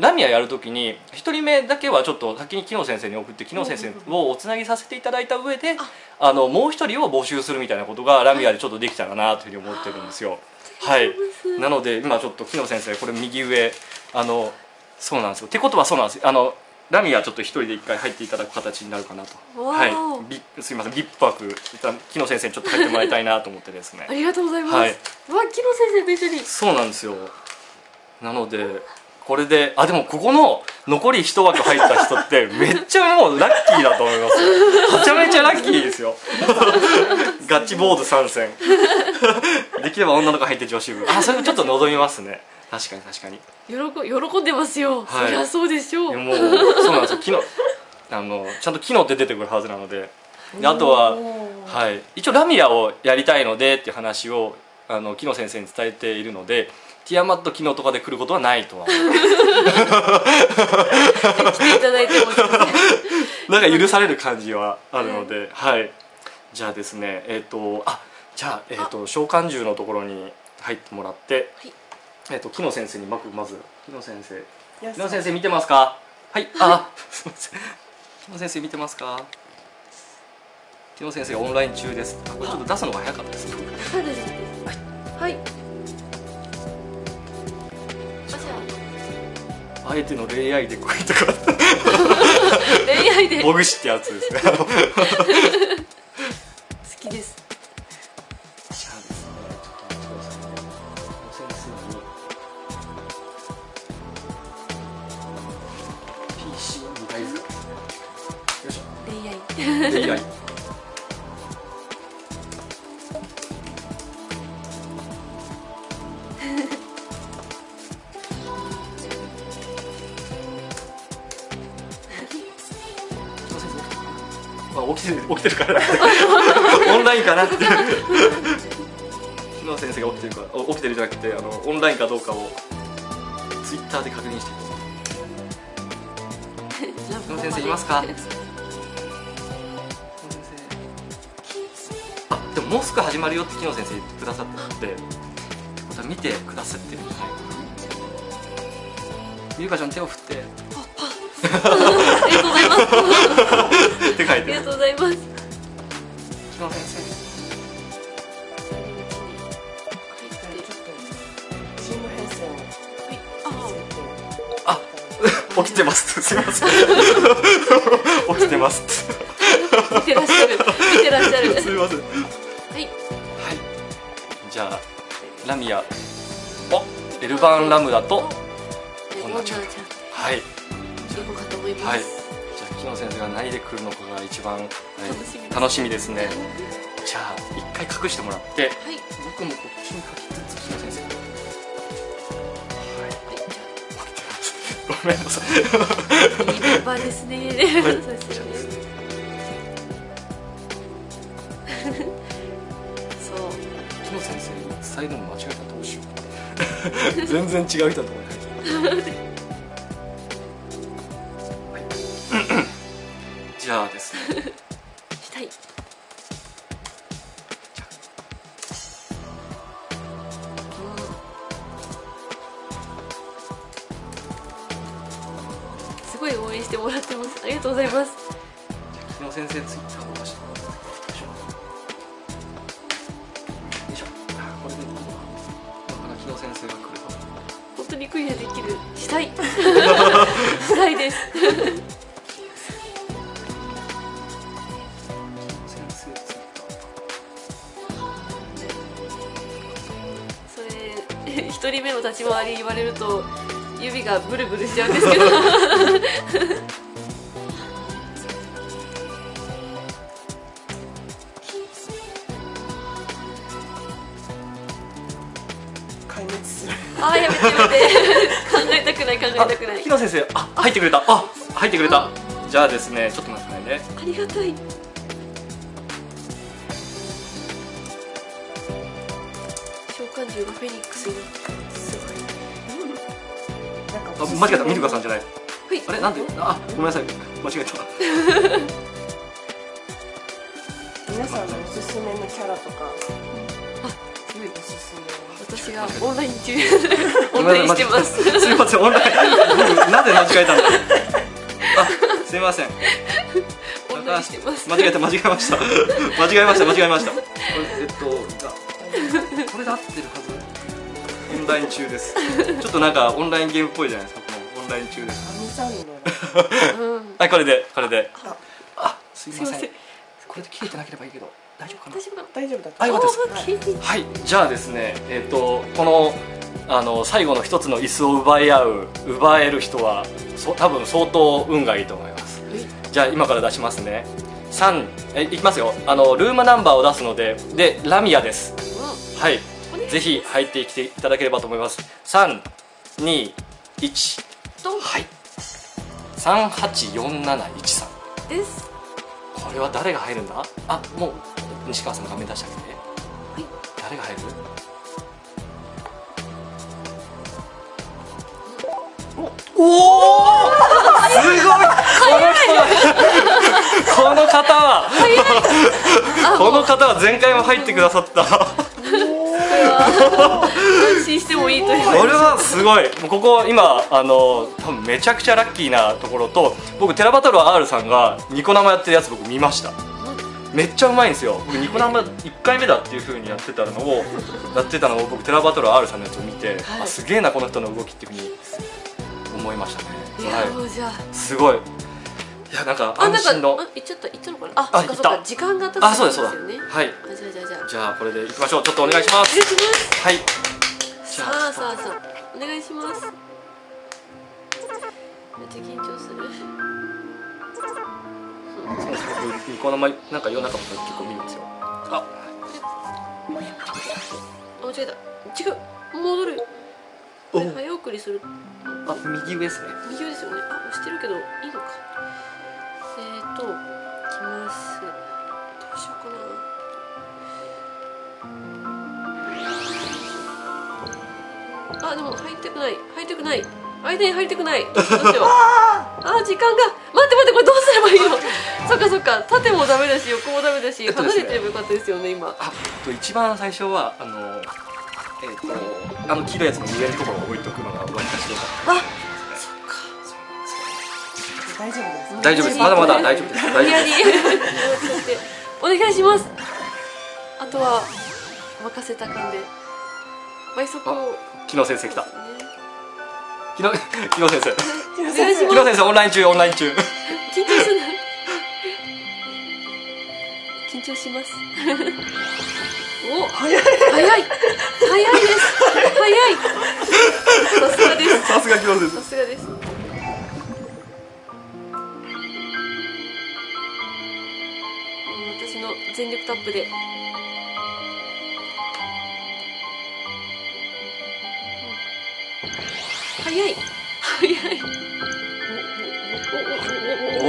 ラミアやるときに1人目だけはちょっと先に木野先生に送って木野先生をおつなぎさせていただいた上でもう1人を募集するみたいなことがラミアでちょっとできたらなというふうに思ってるんですよ。はい、なので今ちょっと木野先生これ右上そうなんですよ。ってことはそうなんですよ。ラミアちょっと一人で一回入っていただく形になるかなと。はい。すみません、ビップ泊木野先生にちょっと入ってもらいたいなと思ってですね。ありがとうございます。はい、わ、木野先生と一緒に。そうなんですよ。なのでこれででもここの残り一枠入った人ってめっちゃもうラッキーだと思います。めちゃめちゃラッキーですよ。ガチボード参戦。できれば女の子入って女子部。それもちょっと望みますね。確かに確かに喜んでますよ。そりゃそうでしょう。もうそうなんですよ。ちゃんと「機能」って出てくるはずなので、あとは、はい、一応ラミアをやりたいのでっていう話を機能先生に伝えているので、ティアマット機能とかで来ることはないとは。来ていただいてもなんか許される感じはあるので、はい、じゃあですね、じゃあ召喚獣のところに入ってもらって。はい、木野先生にまず木野先生、木野先生見てますか？はい、すみません、木野先生見てますか？木野先生がオンライン中です。これちょっと出すのが早かったですね。はい。相手の恋愛でこういうとこ。恋愛で。ボグシってやつですね。好きです。起きてるからオンラインかなって。木野先生が起きてるじゃなくてオンラインかどうかをツイッターで確認して木野先生いますか？でももうすぐ始まるよって木野先生言ってくださってるので、また見てくださってるみたいな。ゆうかちゃん手を振ってありがとうございますって書いてありがとうございます。木野先生起きてますすいません起きてます見てらっしゃるすいません。はいはい、じゃあラミアエルバンラムダとこんなちゃん、はいはい、じゃあ木野先生が何で来るのかが一番、はい、楽しみですね。じゃあ一回隠してもらって、はい、僕もこっちに書きつつ木野先生、はい、はい、ごめんなさい。いいメンバーですね。はい、そう木野先生に伝えるの間違えたらどうしよう。全然違う人だと思う。じゃあですね。したい。すごい応援してもらってます。ありがとうございます。木野先生ツイッターを出して。よいしょ。これで今から木野先生が来ると。本当にクリアできる。したい。したいです。1人目の立ち回り言われると指がブルブルしちゃうんですけど壊滅する。やめて考えたくない考えたくない。木野先生入ってくれた入ってくれた。じゃあですね、ちょっと待ってくださいね。ありがたい。フェニックスにすごい。間違えた、ミルカさんじゃない。あれ、なんで、ごめんなさい、間違えた。皆さんのおすすめのキャラとか。すごいおすすめ。私私がオンライン中オンラインしてます。すみません、オンラインなぜ間違えたんだろう。あ、すみません、オンラインしてます。間違えました。これで合ってるはず。オンライン中です。ちょっとなんかオンラインゲームっぽいじゃないですか。このオンライン中です。はい、これであ、すみません、これで切れてなければいいけど大丈夫かな。大丈夫だった。あ、よかったです。はい、じゃあですね、この最後の一つの椅子を奪える人は多分相当運がいいと思います。じゃあ今から出しますね。いきますよ。ルームナンバーを出すので、ラミアです。はい。ぜひ入ってきていただければと思います。3、2、1。はい。384713です。これは誰が入るんだ。あ、もう西川さんの画面出してあげて。はい、誰が入る。おおすごい、この方は前回も入ってくださった。安心してもいいという。これはすごい。ここ今多分めちゃくちゃラッキーなところと、僕テラバトル R さんがニコ生やってるやつ僕見ました。めっちゃうまいんですよ。僕ニコ生1回目だっていう風にやってたのを僕テラバトル R さんのやつを見て、はい、あ、すげえなこの人の動きっていう風に思いましたね。はい。すごい。いや、なんか安心の。あ、行っちゃったのかな。あ、そっか、時間が経つんですよね。はい。じゃあこれで行きましょう。ちょっとお願いします。はい。さあお願いします。めっちゃ緊張する。この前なんか夜中とか結構見るんですよ。あ、間違えた。違う、戻る。早送りする。あ、右上ですね。右上ですよね。あ、押してるけどいいのか。来ます。どうしようかな。あ、でも入りたくない。間に入りたくない。どうしよう。あ、時間が。待ってこれどうすればいいの。そっか。縦もダメだし、横もダメだし、離れてればよかったですよね今。あ、一番最初は黄色いやつの上のところを置いておくのがわりかしよかった。あ。大丈夫です。まだ大丈夫です。お願いします。あとは任せた感で倍速を。木野先生。木野先生オンライン中。緊張します。お、早いです。さすが木野先生。全力タップで。早い。お。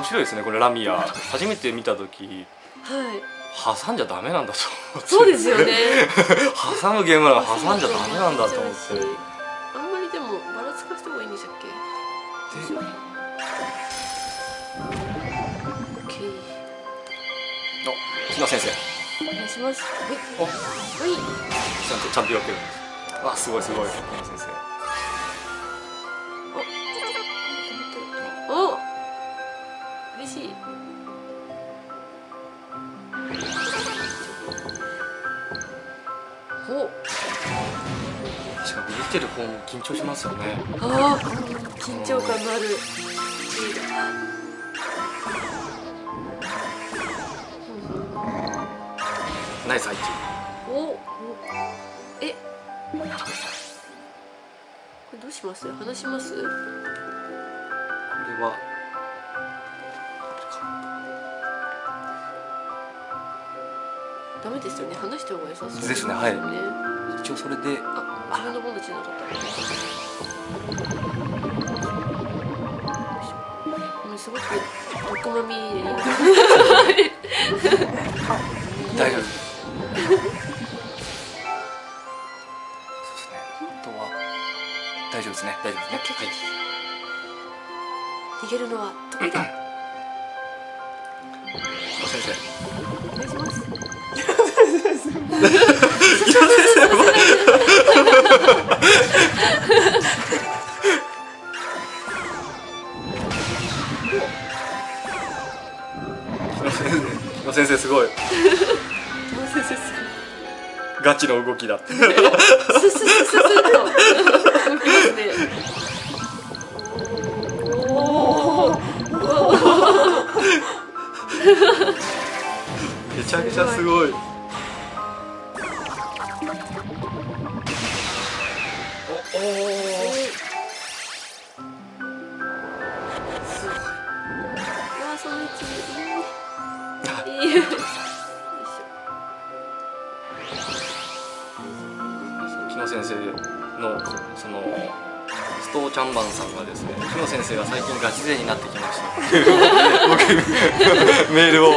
面白いですね、これラミア初めて見た時、はい、挟んじゃダメなんだと思って。そうですよね。挟むゲームなら挟んじゃダメなんだと思って。あんまりでもばらつかした方がいいんでしたっけ。で、木野先生お願いします。お、はい。ちゃんと避ける。あ、すごい木野先生。見てる方も緊張しますよね。ああ、緊張感のある。ナイス配置。お、え、これどうします？話します？これはダメですよね。話した方が良さそうですね。はい。一応それで、あ、自分のボンドじゃなかった。すごく毒まみれ。大丈夫。大丈夫ですね。大丈夫ですね。はい、逃げるのは得意だ。先生。お願いします。先生すごい。先生すごい。ガチの動きだって。めちゃくちゃすごい。先生のそのストーチャンバンさんがですね、木野先生が最近ガチ勢になってきました僕メールを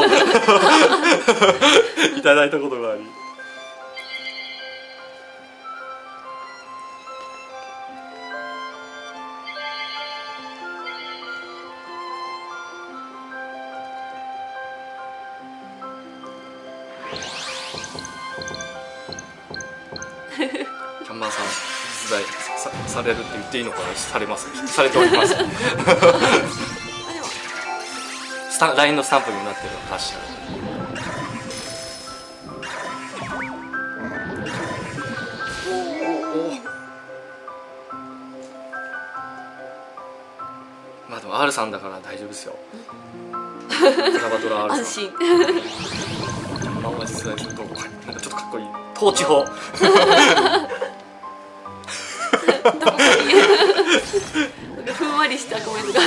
いただいたことがあり、キャンバンさん出題 されるって言っていいのかな、されます、されておりますLINEのスタンプになってるの確かに。まあでも R さんだから大丈夫ですよクラバトラ R さん安心。キャンバンは実はちょっとなんかちょっとかっこいい統治法ふんわりしたコメントが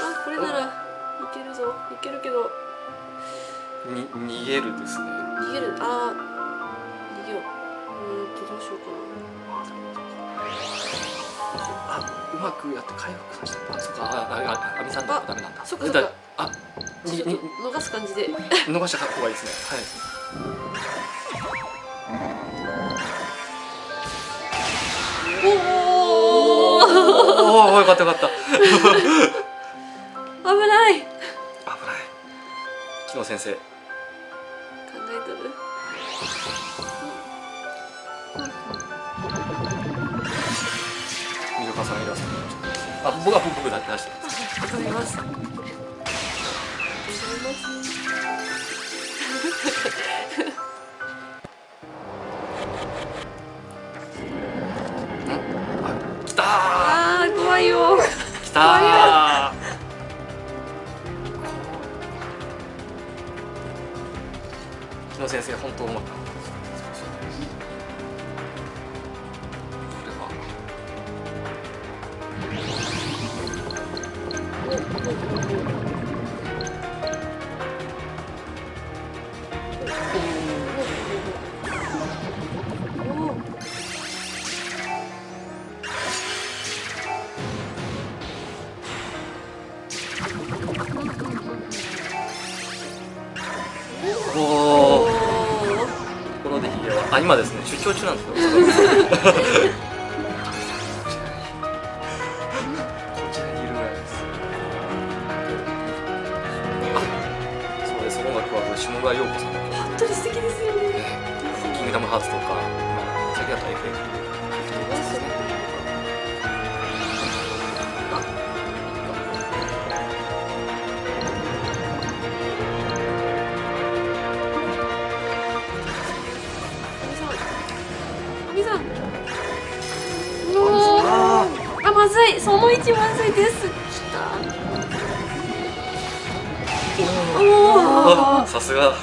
あ、これならいけるぞ、いけるけどに逃げるですね。逃げる、あー逃げよう。どうしようかな。あ、うまくやって回復させた。あ、そっか、あみさんだ、ダメなんだ。そっかそっか、あ、逃す感じで逃した方がいいですね。はい、おお、よかったよかった危ない危ない。木野先生考えとる。水川さんいらっしゃる。あ、僕はポンポン出してます。わかります。わかります。きたー。木野先生本当思った。これは今ですね、出張中なんですよこちらにいるぐらいです。あ、そうです、音楽はこれ下村陽子さん。本当に素敵ですよね。キングダムハーツとか、先だと まずい、その位置まずいです。おお、さすが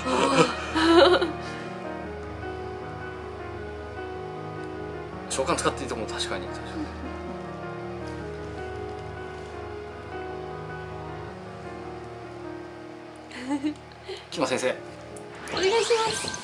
召喚使っていいと思う。確かに木野先生お願いします。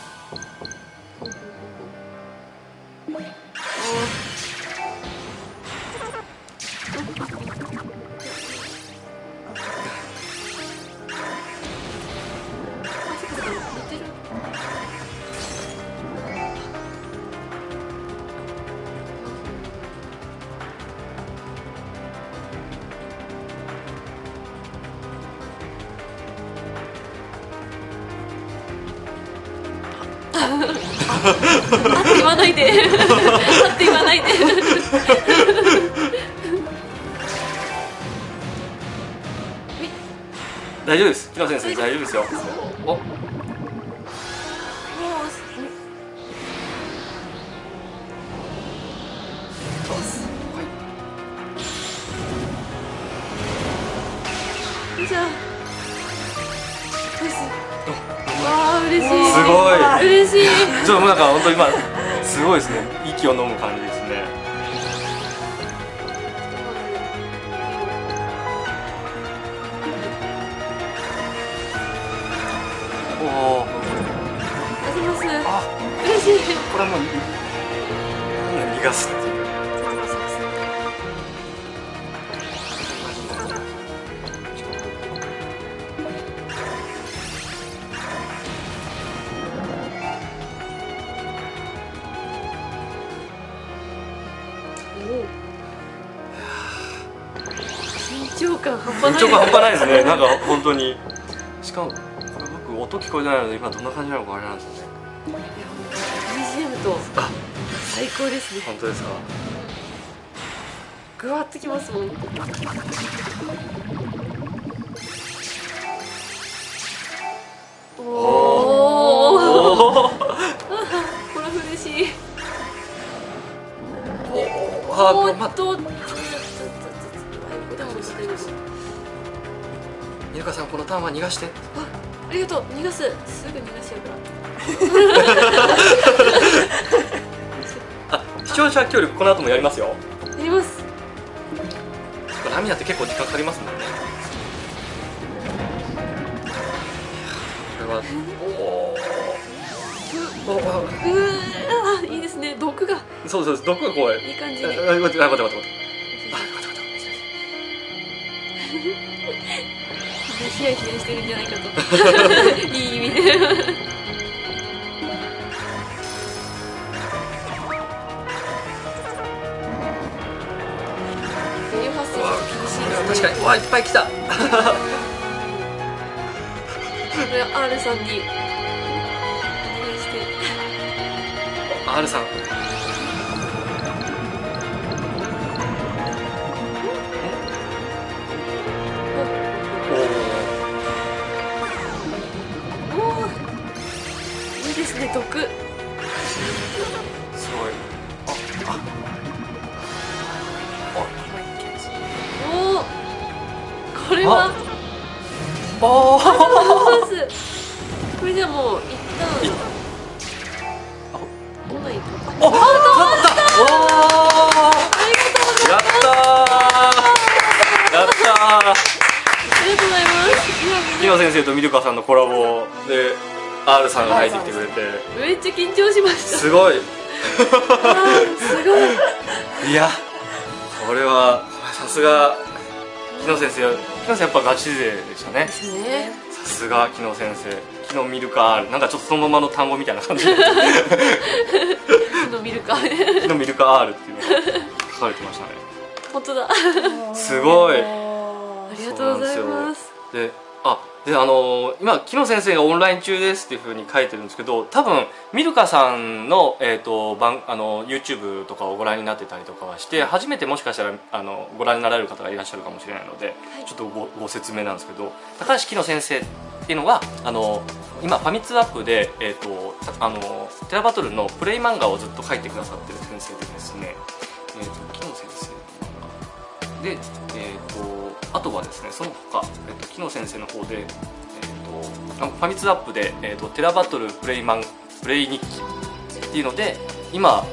って言わないであって言わないで大丈夫です、木野先生大丈夫ですよ。おじゃあ嬉しい、すごい嬉しい。ちょっともうなんか本当に今すごいですね。息を飲む感じですね。おお。出します。あ、嬉しい。これもう逃がすっていう。緊張感半端ないですね。なんか本当に。しかもこれ僕音聞こえてないので今どんな感じなのかあれなんですよね。BGM と最高ですね。本当ですか。ぐわっときますもん。おお。これ嬉しい。おおっと。イルカさん、このターンは逃がして。 ありがとう、逃がす、すぐ逃がしようから。視聴者協力この後もやりますよ。やります。涙って結構時間かかりますもんね。これはおおいいですね、毒が。そうそう、毒が怖い。いい感じに。待って待って待って待って、ヒヤヒヤしてるんじゃないかと。いい意味で。確かに、うわ、いっぱい来た。これは R さんにお願いして。R さん。毒すごい。ああ、おお、これはこれじゃもう一旦オンライン。おお、勝った。おお、ありがとうございます。やったー、やったー、ありがとうございます。木野先生とみるかさんのコラボでR さんが入ってきてくれて、めっちゃ緊張しました。すごい。すごい。いや、これはさすが木野先生。木野先生やっぱガチ勢でしたね。さすが木野先生。木野ミルカ R、 なんかちょっとそのままの単語みたいな感じで。木野ミルカ R。木野ミルカ R っていうの書かれてましたね。本当だ。すごい。ありがとうございます。で、で今木野先生がオンライン中ですっていうふうに書いてるんですけど、多分ミルカさんの、YouTube とかをご覧になってたりとかはして、初めてもしかしたらご覧になられる方がいらっしゃるかもしれないので、はい、ちょっと ご説明なんですけど、高橋木野先生っていうのは今ファミツアップで、テラバトルのプレイ漫画をずっと書いてくださってる先生でですね、木野先生であとはですね、その他、木野先生の方で、ファミツアップで、テラバトルプレイ日記っていうので、今、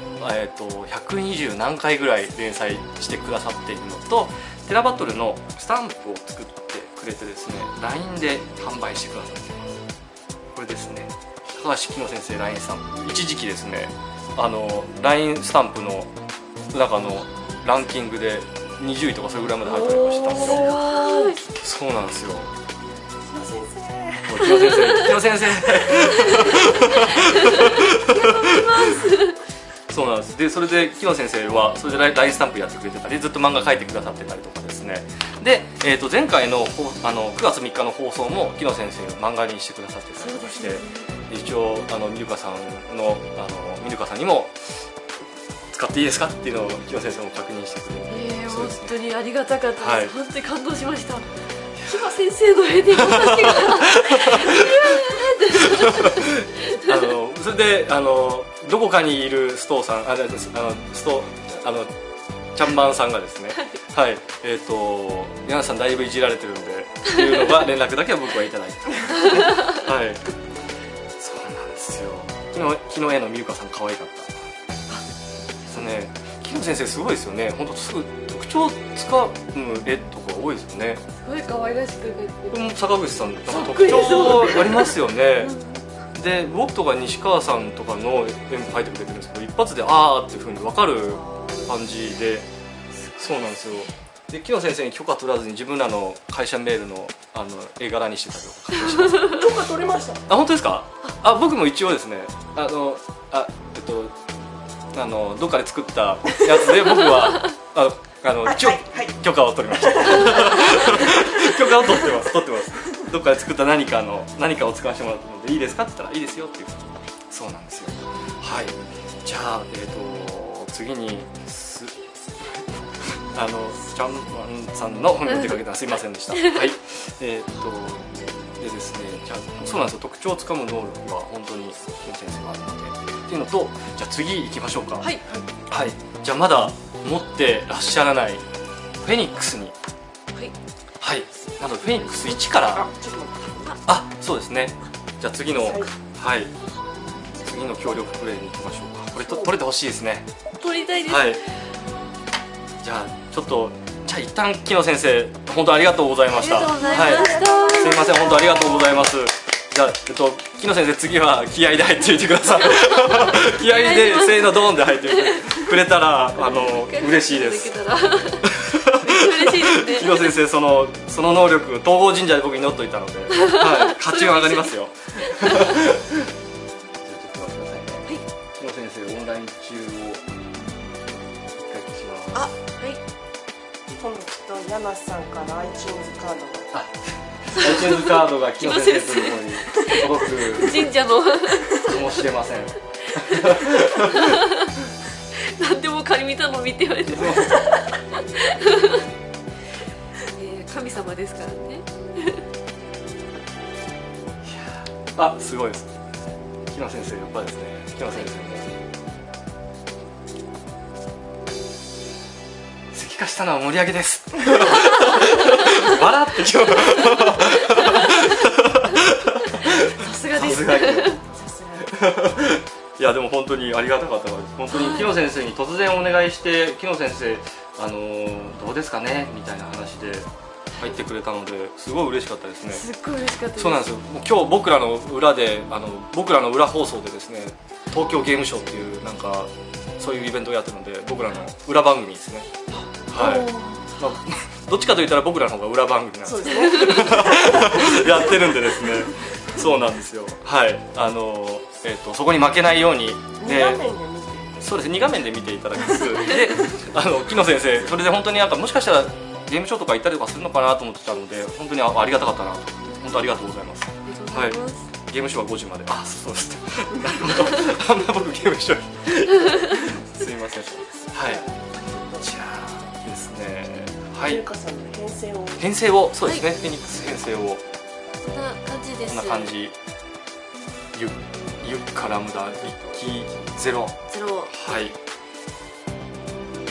120何回ぐらい連載してくださっているのと、テラバトルのスタンプを作ってくれてですね、LINE で販売してくださっています。これですね、高橋木野先生 LINE さん、一時期ですね、LINE スタンプの中のランキングで、20位とかそれぐらいまで入ったりもしてたんですよ。そうなんですよ。木野先生。木野先生。そうなんです。で、それで木野先生はそれでラインスタンプやってくれてたり、ずっと漫画描いてくださってたりとかですね。で、前回の9月3日の放送も木野先生が漫画にしてくださってたりとかして、一応ミルカさんにも使っていいですかっていうのを木野先生も確認してくれて、本当にありがたかったです、はい、本当に感動しました。木野先生の絵で私がそれでどこかにいるストーさん、ちゃんまんさんがですね、はい、柳さんだいぶいじられてるんでっていうのが連絡だけは僕はいただいて、はい、そうなんですよ。昨日へのみゆかさん可愛かったですね。木野先生すごいですよね。本当すぐ特徴をつかむ絵とか多いですよね。すごい可愛らしく描いてる。坂口さんなんか特徴ありますよね。で僕とか西川さんとかの絵も描いてくれてるんですけど、一発であーっていう風に分かる感じで、そうなんですよ。で木野先生に許可取らずに自分らの会社メールの絵柄にしてたりとか。許可取れました。あ、本当ですか。あ、僕も一応ですね、どっかで作ったやつで僕は許可を取りました。許可を取ってます。どっかで作った何かを使わせてもらったのでいいですかって言ったらいいですよっていう。そうなんですよ。はい、じゃあ次にちゃんまんさんの本名を手掛けたらすいませんでした。はい。でですね、じゃあそうなんですよ。特徴をつかむ能力は本当に木野先生があるのでっていうのと、じゃあ次行きましょうか。はい。はい。じゃあまだ持ってらっしゃらないフェニックスに、はい。はい。なのでフェニックス1から、あ、そうですね。じゃあ次の、はい。次の協力プレイに行きましょうか。これと取れてほしいですね。取りたいです。はい。じゃあちょっと一旦木野先生本当ありがとうございました。はい。すみません、本当ありがとうございます。じゃあ木野先生次は気合で入ってみてください。気合でせーのドーンで入ってみてくれたら嬉しいです。嬉しいですね。木野先生その能力東郷神社で僕に乗っといたので、はい、勝ちが上がりますよ。木野先生オンライン中を。あ、はい。友樹と山さんから iTunes カードが。iTunes カードが木野先生の方に届く。神社の。かもしれません。なんでも借り見たの見てはいけない。神様ですからね。あ、すごいです。木野先生やっぱりですね。木野先生も。化したのは盛り上げです。笑ってきよう。さすがです。いやでも本当にありがたかったです。本当に木野先生に突然お願いして、木野先生どうですかねみたいな話で入ってくれたので、すごい嬉しかったですね。すっごい嬉しかったです。そうなんですよ。今日僕らの裏で僕らの裏放送でですね、東京ゲームショウっていうなんかそういうイベントをやってるので、僕らの裏番組ですね。はい、まあ、どっちかといったら僕らの方が裏番組なんですけどやってるんでですね。そうなんですよ。はい、そこに負けないようにそうですね、2画面で見ていただきつつで木野先生それで本当になんかもしかしたらゲームショーとか行ったりとかするのかなと思ってたので、本当にありがたかったなと、本当ありがとうございます。はい、ゲームショーは5時まで。あ、そうですあんな僕ゲームショーすいません。はい、はい、編成を、そうですね、フェニックス編成を。こんな感じです。こんな感じ。ゆからむだ、1期0。はい。こ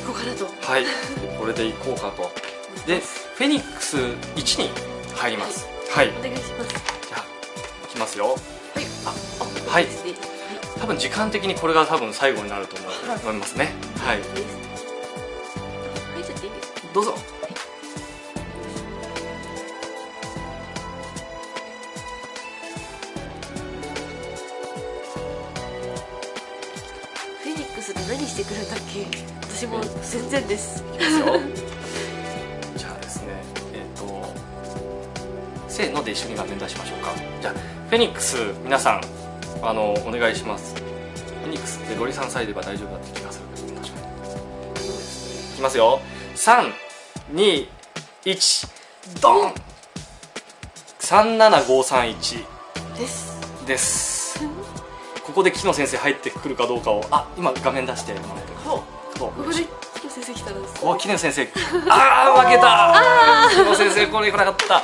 こからと。はい、これでいこうかと。で、フェニックス1に入ります。はい。お願いします。じゃあ、いきますよ。はい。あ、はい。多分時間的にこれが多分最後になると思いますね。はい。どうぞ。フェニックスって何してくれたっけ？私も全然です。じゃあですね、せーので一緒に画面出しましょうか。じゃあフェニックス皆さんお願いします。フェニックスってロリさんさえいれば大丈夫だって気がするけど、確かに。いきますよ。3、2、1ドン37531ですここで木野先生入ってくるかどうかを今画面出してもらえるここで木野先生来たんですお木野先生負けた木野先生これいかなかった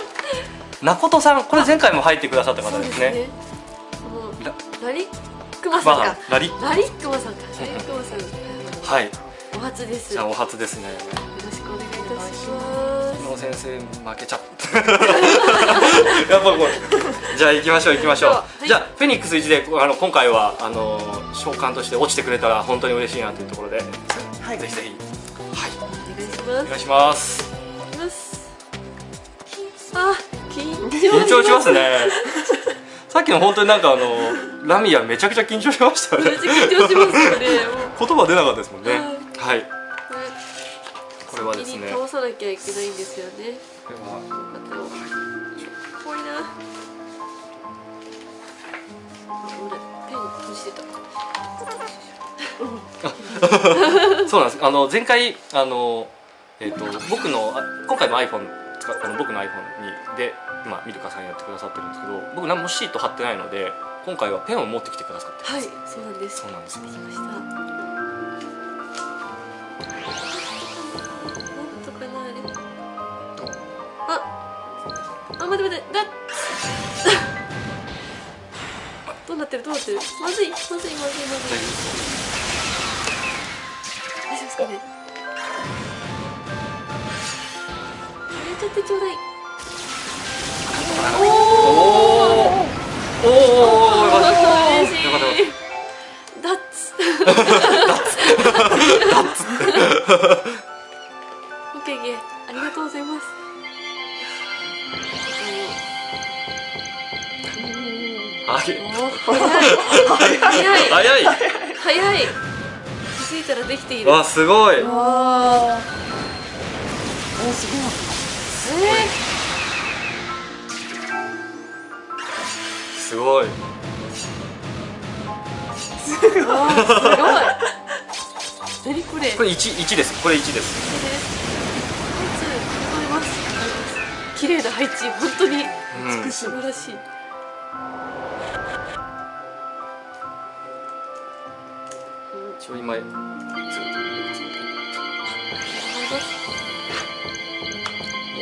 誠さんこれ前回も入ってくださった方ですねラリックマさんかラリックマさんかはいお初ですじゃあお初ですねよろしくお願いいたします木野先生負けちゃったやっぱこれじゃあ行きましょう行きましょうじゃあフェニックス1で今回は召喚として落ちてくれたら本当に嬉しいなというところでぜひぜひはいお願いします緊張しますねさっきの本当にラミヤめちゃくちゃ緊張しましたねめっちゃ緊張しますよね言葉出なかったですもんねはいこれはですね倒さなきゃいけないんですよねこれは怖いなペン閉じてたそうなんです前回僕の今回も iPhone僕の iPhone で今ミルカさんやってくださってるんですけど僕何もシート貼ってないので今回はペンを持ってきてくださってますはいそうなんですそうなんですできましたなんとかなあれあ待って待ってだっどうなってるどうなってるまずいまずいまずいまずい大丈夫ですかねちょっとちょうだい。ありがとうございます。早い。早い。気づいたらできている。わあすごい。わあ。おすごい。すごい。すごい。何これ。これ一です。これ一です。綺麗な配置、本当に素晴らしい。ちょい前。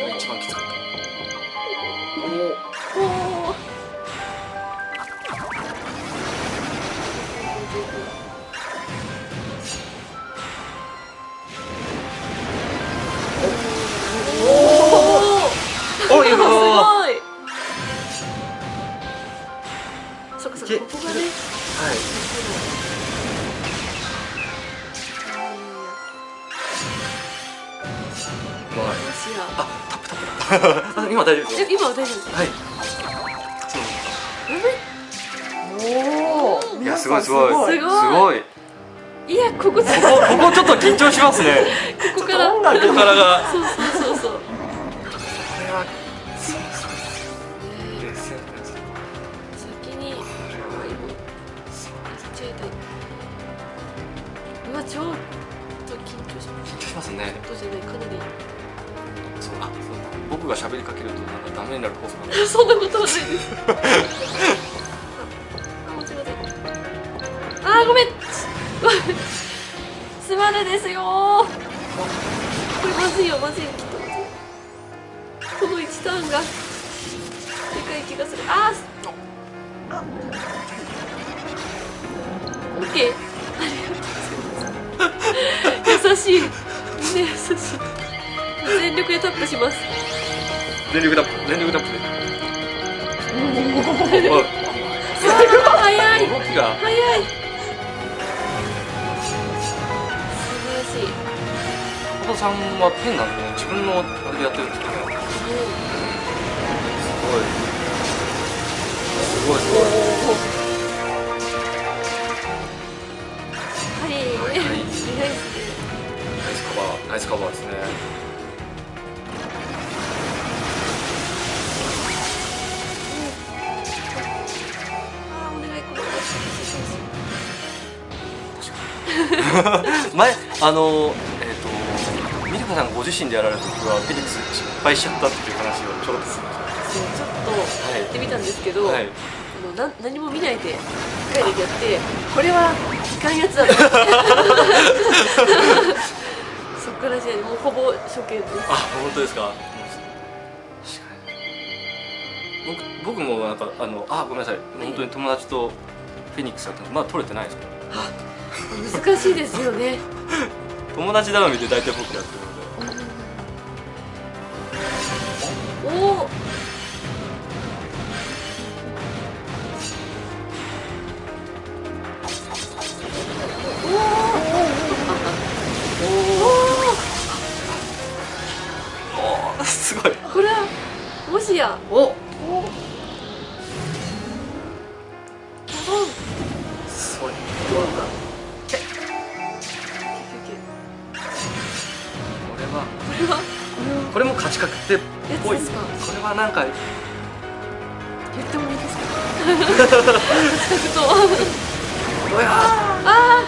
一番きつかった。お、すごい。そっかそっか、ここがね。はい。今大丈夫です。今大丈夫です。はい。おお。いやすごいすごいすごい。いやここちょっと緊張しますね。ここからが。そうそうそうそう。これは先に。うわちょっと緊張します。緊張しますね。ちょっとじゃないかなり。僕が喋りかけるとなんかダメになるコースがそんなことはないですあごめんすまぬですよこれまずいよまずいよきっとこの1ターンがでかい気がするあオッケーありがとうございます優しいみんな優しい全力でタップします全力タップで。早い。動きが早い。素晴らしい。お父さんはペンなんで自分のあれでやってるんですけど。すごい。ナイスカバーですね。前ミルコ野さんご自身でやられた時はフェニックス失敗しちゃったっていう話をちょっとやってみたんですけど、はい、何も見ないで1回だけやって、これは機関やつだとそっからじゃもうほぼ初見です。あ、本当ですか。僕もなんかあ、ごめんなさい、本当に友達とフェニックスやったのまだ取れてないですか。難しいですよね。友達頼みで大体僕やってるので。おお。おお。すごい。これはもしや。お。これも勝ち確定っぽい。これはなんか言ってもいいですか。ああ、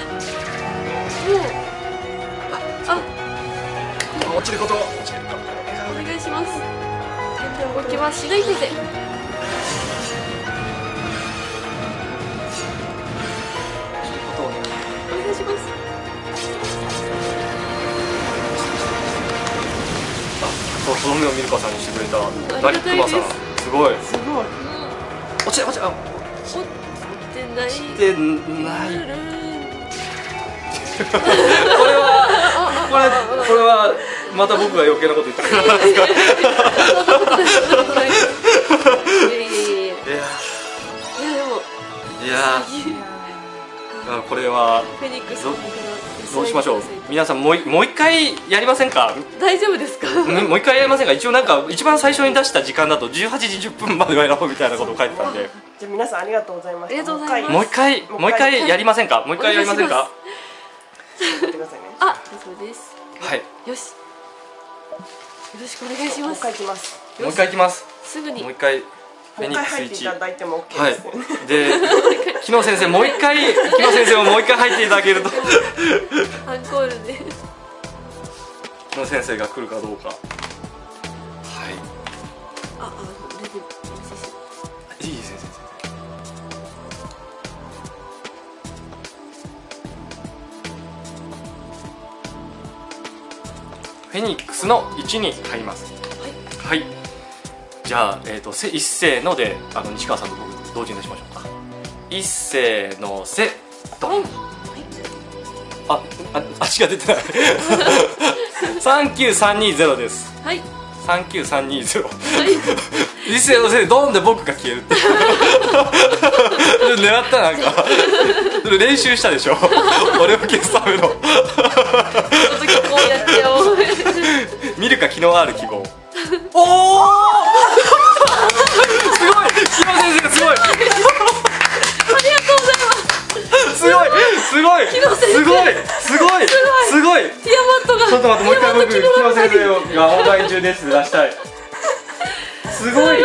もう落ちること、お願いします。動きはしないでて。その目をミルカさんにしてくれたダリクマさん、すごい。落ちてない。落ちてない。これはまた僕が余計なこと言ってる。いやこれは。どうしましょう。皆さんもう一回やりませんか。大丈夫ですか。もう一回やりませんか。一応なんか一番最初に出した時間だと18時10分までやろうみたいなことを書いてたんで。じゃあ皆さんありがとうございました。もう一回やりませんか。もう一回やりませんか。あ、そうです。はい。よし。よろしくお願いします。もう一回行きます。すぐに。もう一回。フェニックス1。いただいても OK です、はい、で、木野先生もう一回、木野先生ももう一回入っていただけるとアンコールで木野先生が来るかどうか。はい。いい先生。フェニックスの1に入ります。はい。はい、じゃあ、一せーので西川さんと僕同時に出しましょうか。一せーのせドン。足が出てない。39320です。はい、39320。一せーのせドンで僕が消えるって狙った。なんか練習したでしょ俺を消すための。見るか昨日ある希望。おお、すごい、木野先生すごい。ありがとうございます。すごい。すごい。ティアマットが。ちょっと待って、もう一回僕木野先生がオンライン中です出したい。すごい。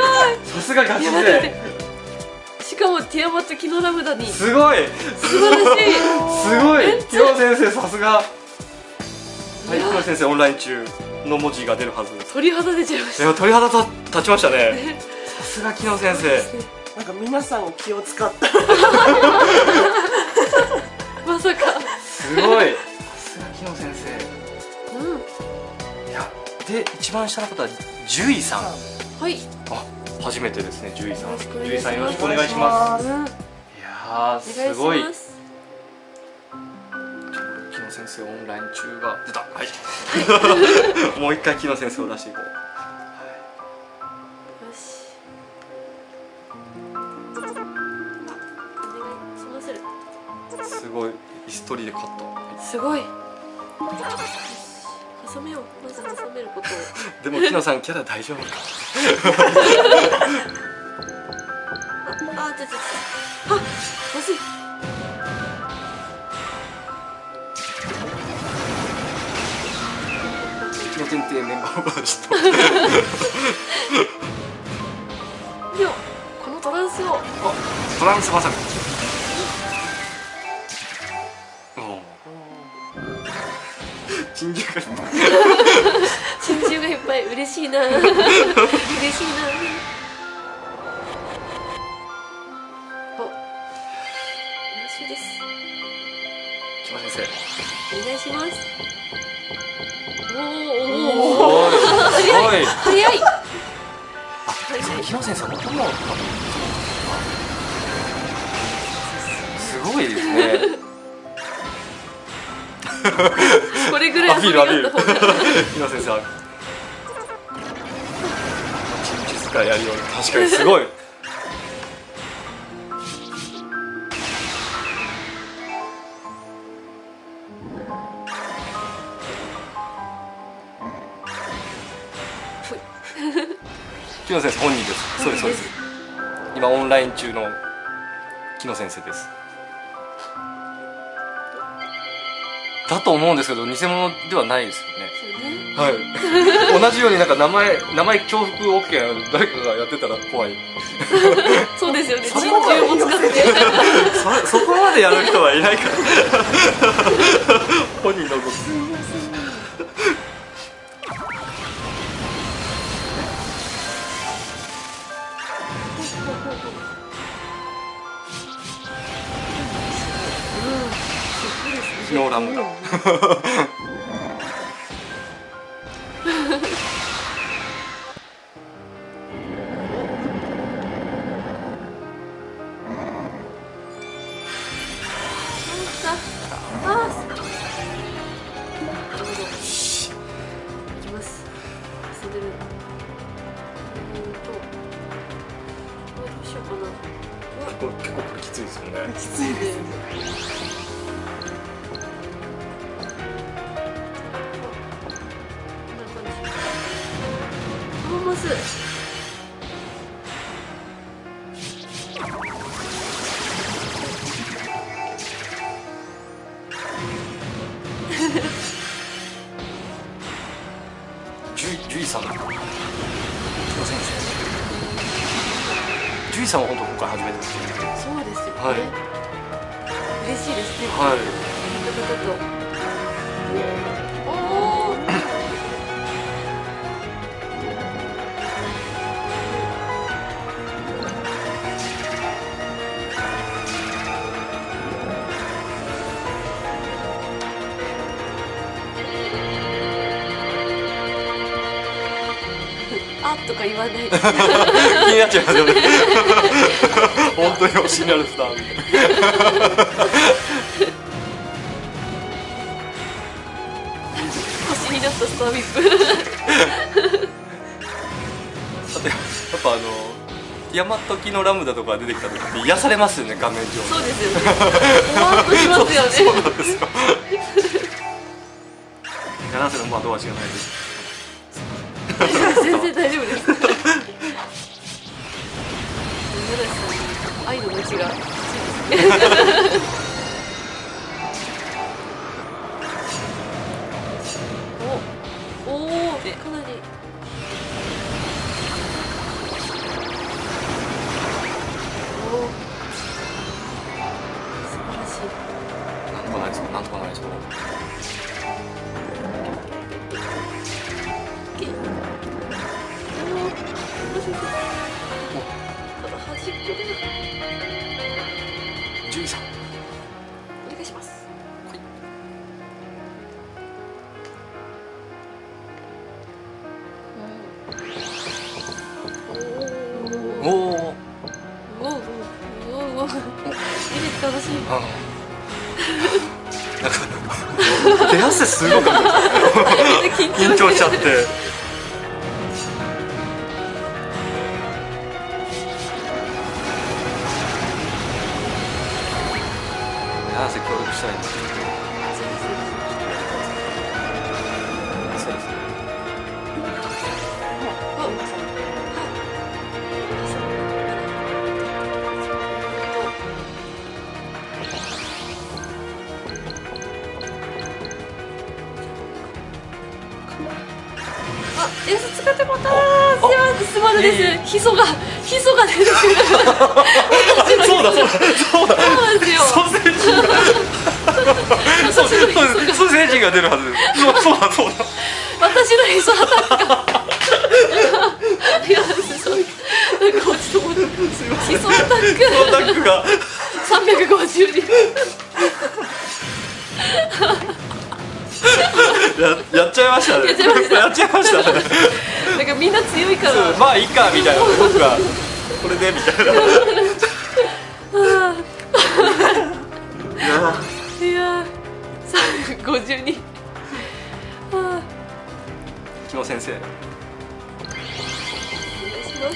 さすがガチ勢。しかもティアマット木野ラムダに。すごい。素晴らしい。すごい。木野先生さすが。はい、木野先生オンライン中の文字が出るはず。鳥肌出ちゃいました。鳥肌立ちましたね。さすが木野先生。なんか皆さんを気を使った。まさか。すごい。さすが木野先生。うん。いや、で一番下の方は獣医さん。はい。あ、初めてですね、獣医さん。獣医さんよろしくお願いします。いや、すごい。木野先生オンライン中が出た。はい。もう一回木野先生を出していこう。すごい、椅子取りで勝った。すごい。挟めよう、まず挟めることを。でも木野さんキャラ大丈夫か。あ、まずい。木野先生メンバーオーバーした。でもこのトランスを。トランスまさか。新宿しいな嬉しいな。お、よろしいです。木場先生お願いします。おー早い早い。木場先生、頭をすごいですね。これぐらい遊びがあった方が。木場先生、チンチ使いやるように。確かにすごい。木野先生本人です。そうですそうです。今オンライン中の木野先生です。だと思うんですけど偽物ではないですよね。はい。同じようになんか名前重複 OK なの誰かがやってたら怖い。そうですよね。人中も使って。そこまでやる人はいないから。本人のこと。すみません。ノーラムだ。結構これきついですよね。きついですね。ジュイさんは本当今回初めてです。そうですよね。はい、嬉しいですね。はい。おー。あとか言わない。気になっちゃいますよね。本当に推しになるスターみたいな。推しになったスターウィップ。あとやっぱ山時のラムダとか出てきた時って癒されますよね、画面上。そうですよね。おわっとしますよね。そうなんですよ。柳瀬の窓足がないです。全然大丈夫です。柳瀬さんの愛の持ちが。おおー、かなり。おお。素晴らしい。なんとかないですか、なんとかないですか。獣医さんお願いします。はい、おお楽しい。なんか手汗すごく緊張しちゃってそうですね。あ、エース使ってもらった。すまぬです。ヒソが出てくる。そうだそうだそうだ。ソーセージが出るはずです。そうだそうだ。私のヒソアタックがタックが350人やっちゃいましたね。だからみんな強いからまあいいかみたいな、僕はこれでみたいな。いや350人。木野先生お願いします。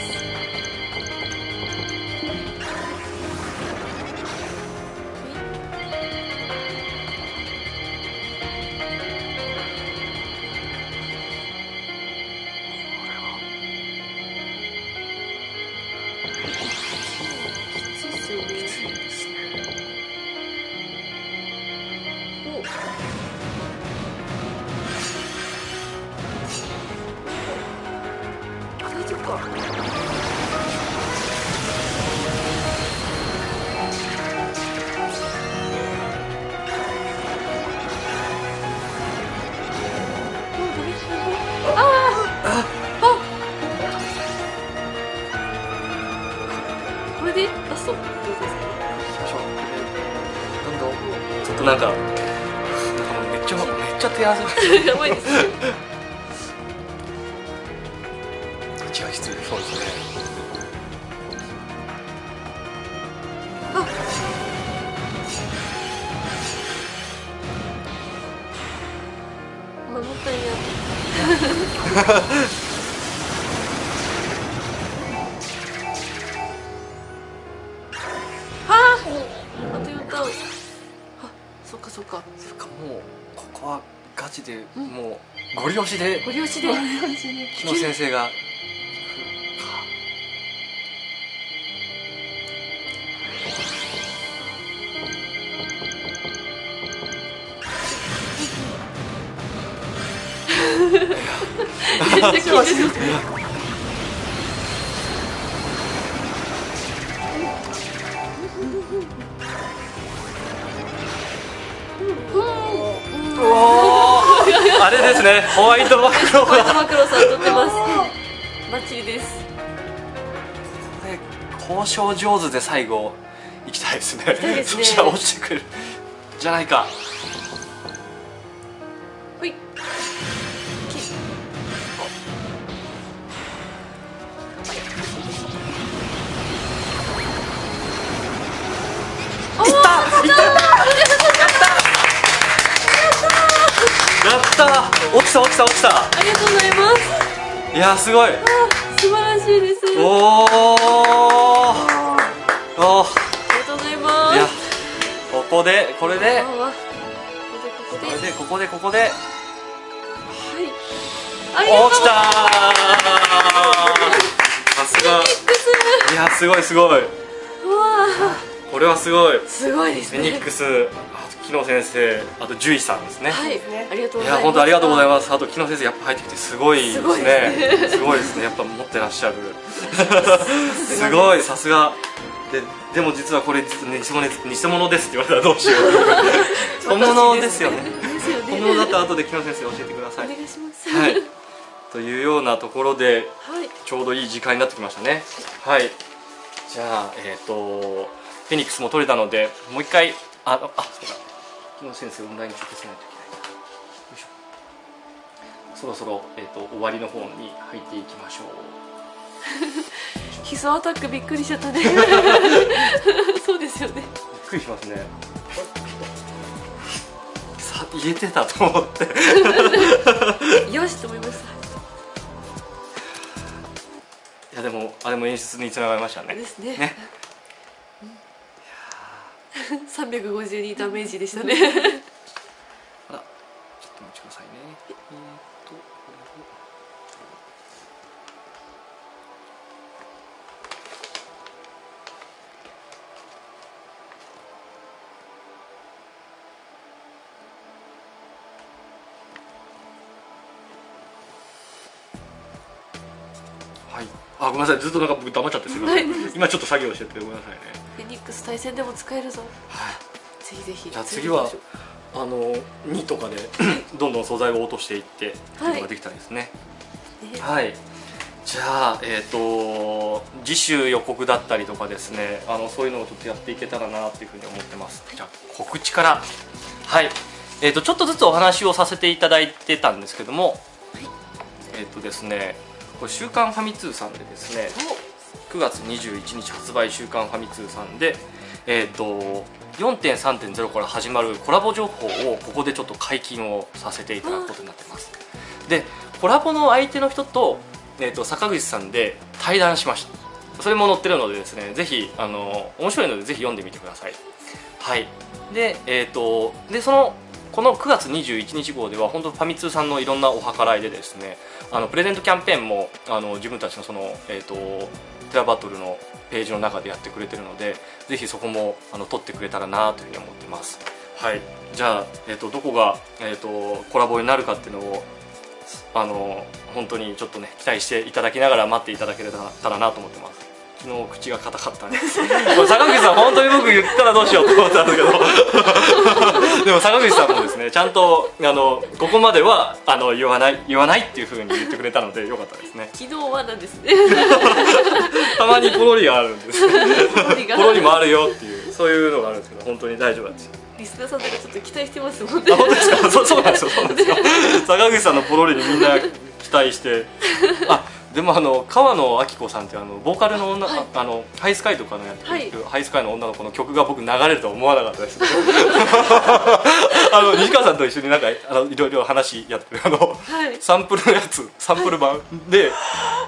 やばいですね。一番失礼そうですね。あ。守ったんや。ああ。あと4ターン。あ、そっかそっか。そっかもうここは。ガチでもうゴリ押しで木野先生がめっちゃ緊張してる。あれですね、ホワイトマクロさん撮ってます。バッチリです。これ交渉上手で最後行きたいですね。そしたら落ちてくるじゃないか。ほい。落ちた。ありがとうございます。いやすごい。素晴らしいです。おお。ありがとうございます。いやここではい。落ちたー。さすが。いやすごい。これはすごい。すごいですね。フェニックス。木野先生、あと獣医さんですね。はい、ありがとうございます。いや、本当ありがとうございます。あと木野先生、やっぱ入ってきてすごいですね。やっぱ持ってらっしゃる。すごい、さすが。でも実はこれ偽物ですって言われたらどうしよう。本物ですよね。本物だった後で木野先生教えてください。お願いします。はい。というようなところで、ちょうどいい時間になってきましたね。はい。じゃあフェニックスも取れたので、もう一回そうだ。木野先生オンラインに直接ないといけないから。よいしょ。そろそろ終わりの方に入っていきましょう。ヒソアタックびっくりしちゃったね。そうですよね。びっくりしますね。さ言えてたと思って。よしと思いました。いやでもあれも演出につながりましたね。ですね。ね352ダメージでしたね。あら、ちょっと待ちくださいね。はい。あ、ごめんなさい。ずっとなんか僕黙っちゃってすみません。今ちょっと作業しててごめんなさいね。フェニックス対戦でも使えるぞ。はい。ぜひぜひ。じゃあ次は2とかでどんどん素材を落としていってというのができたらいいですね。はい。じゃあ、次週予告だったりとかですね、そういうのをちょっとやっていけたらなというふうに思ってます。じゃあ告知から、はい、ちょっとずつお話をさせていただいてたんですけども、ですね、これ週刊ファミ通さんでですね、9月21日発売週刊ファミ通さんで、4.3.0 から始まるコラボ情報をここでちょっと解禁をさせていただくことになってます。で、コラボの相手の人と、坂口さんで対談しました。それも載ってるのでですね、ぜひ面白いのでぜひ読んでみてください。はい。で、でこの9月21日号では本当ファミ通さんのいろんなお計らいでですね、プレゼントキャンペーンも自分たちのテラバトルのページの中でやってくれてるので、ぜひそこも撮ってくれたらなというふうに思ってます。はい。じゃあ、どこが、コラボになるかっていうのを本当にちょっとね、期待していただきながら待っていただけたらなと思ってます。昨日口が硬かったんです坂口さん本当に僕言ったらどうしようと思ったんですけどでも坂口さんもですね、ちゃんとここまでは言わないっていうふうに言ってくれたのでよかったですね。昨日はなんですねたまにポロリがあるんですポロリもあるよっていう、そういうのがあるんですけど、本当に大丈夫なんですよ。リスナーさんとかちょっと期待してますもんね。あ、本当ですか。そうなんですよ。坂口さんのポロリにみんな期待して。あ、でも川野明子さんってボーカルの女、はい、ハイスカイとかのやってる、はい、ハイスカイの女の子の曲が僕流れるとは思わなかったです。西川さんと一緒になんかいろいろ話やってるはい、サンプルのやつ、サンプル版、はい、で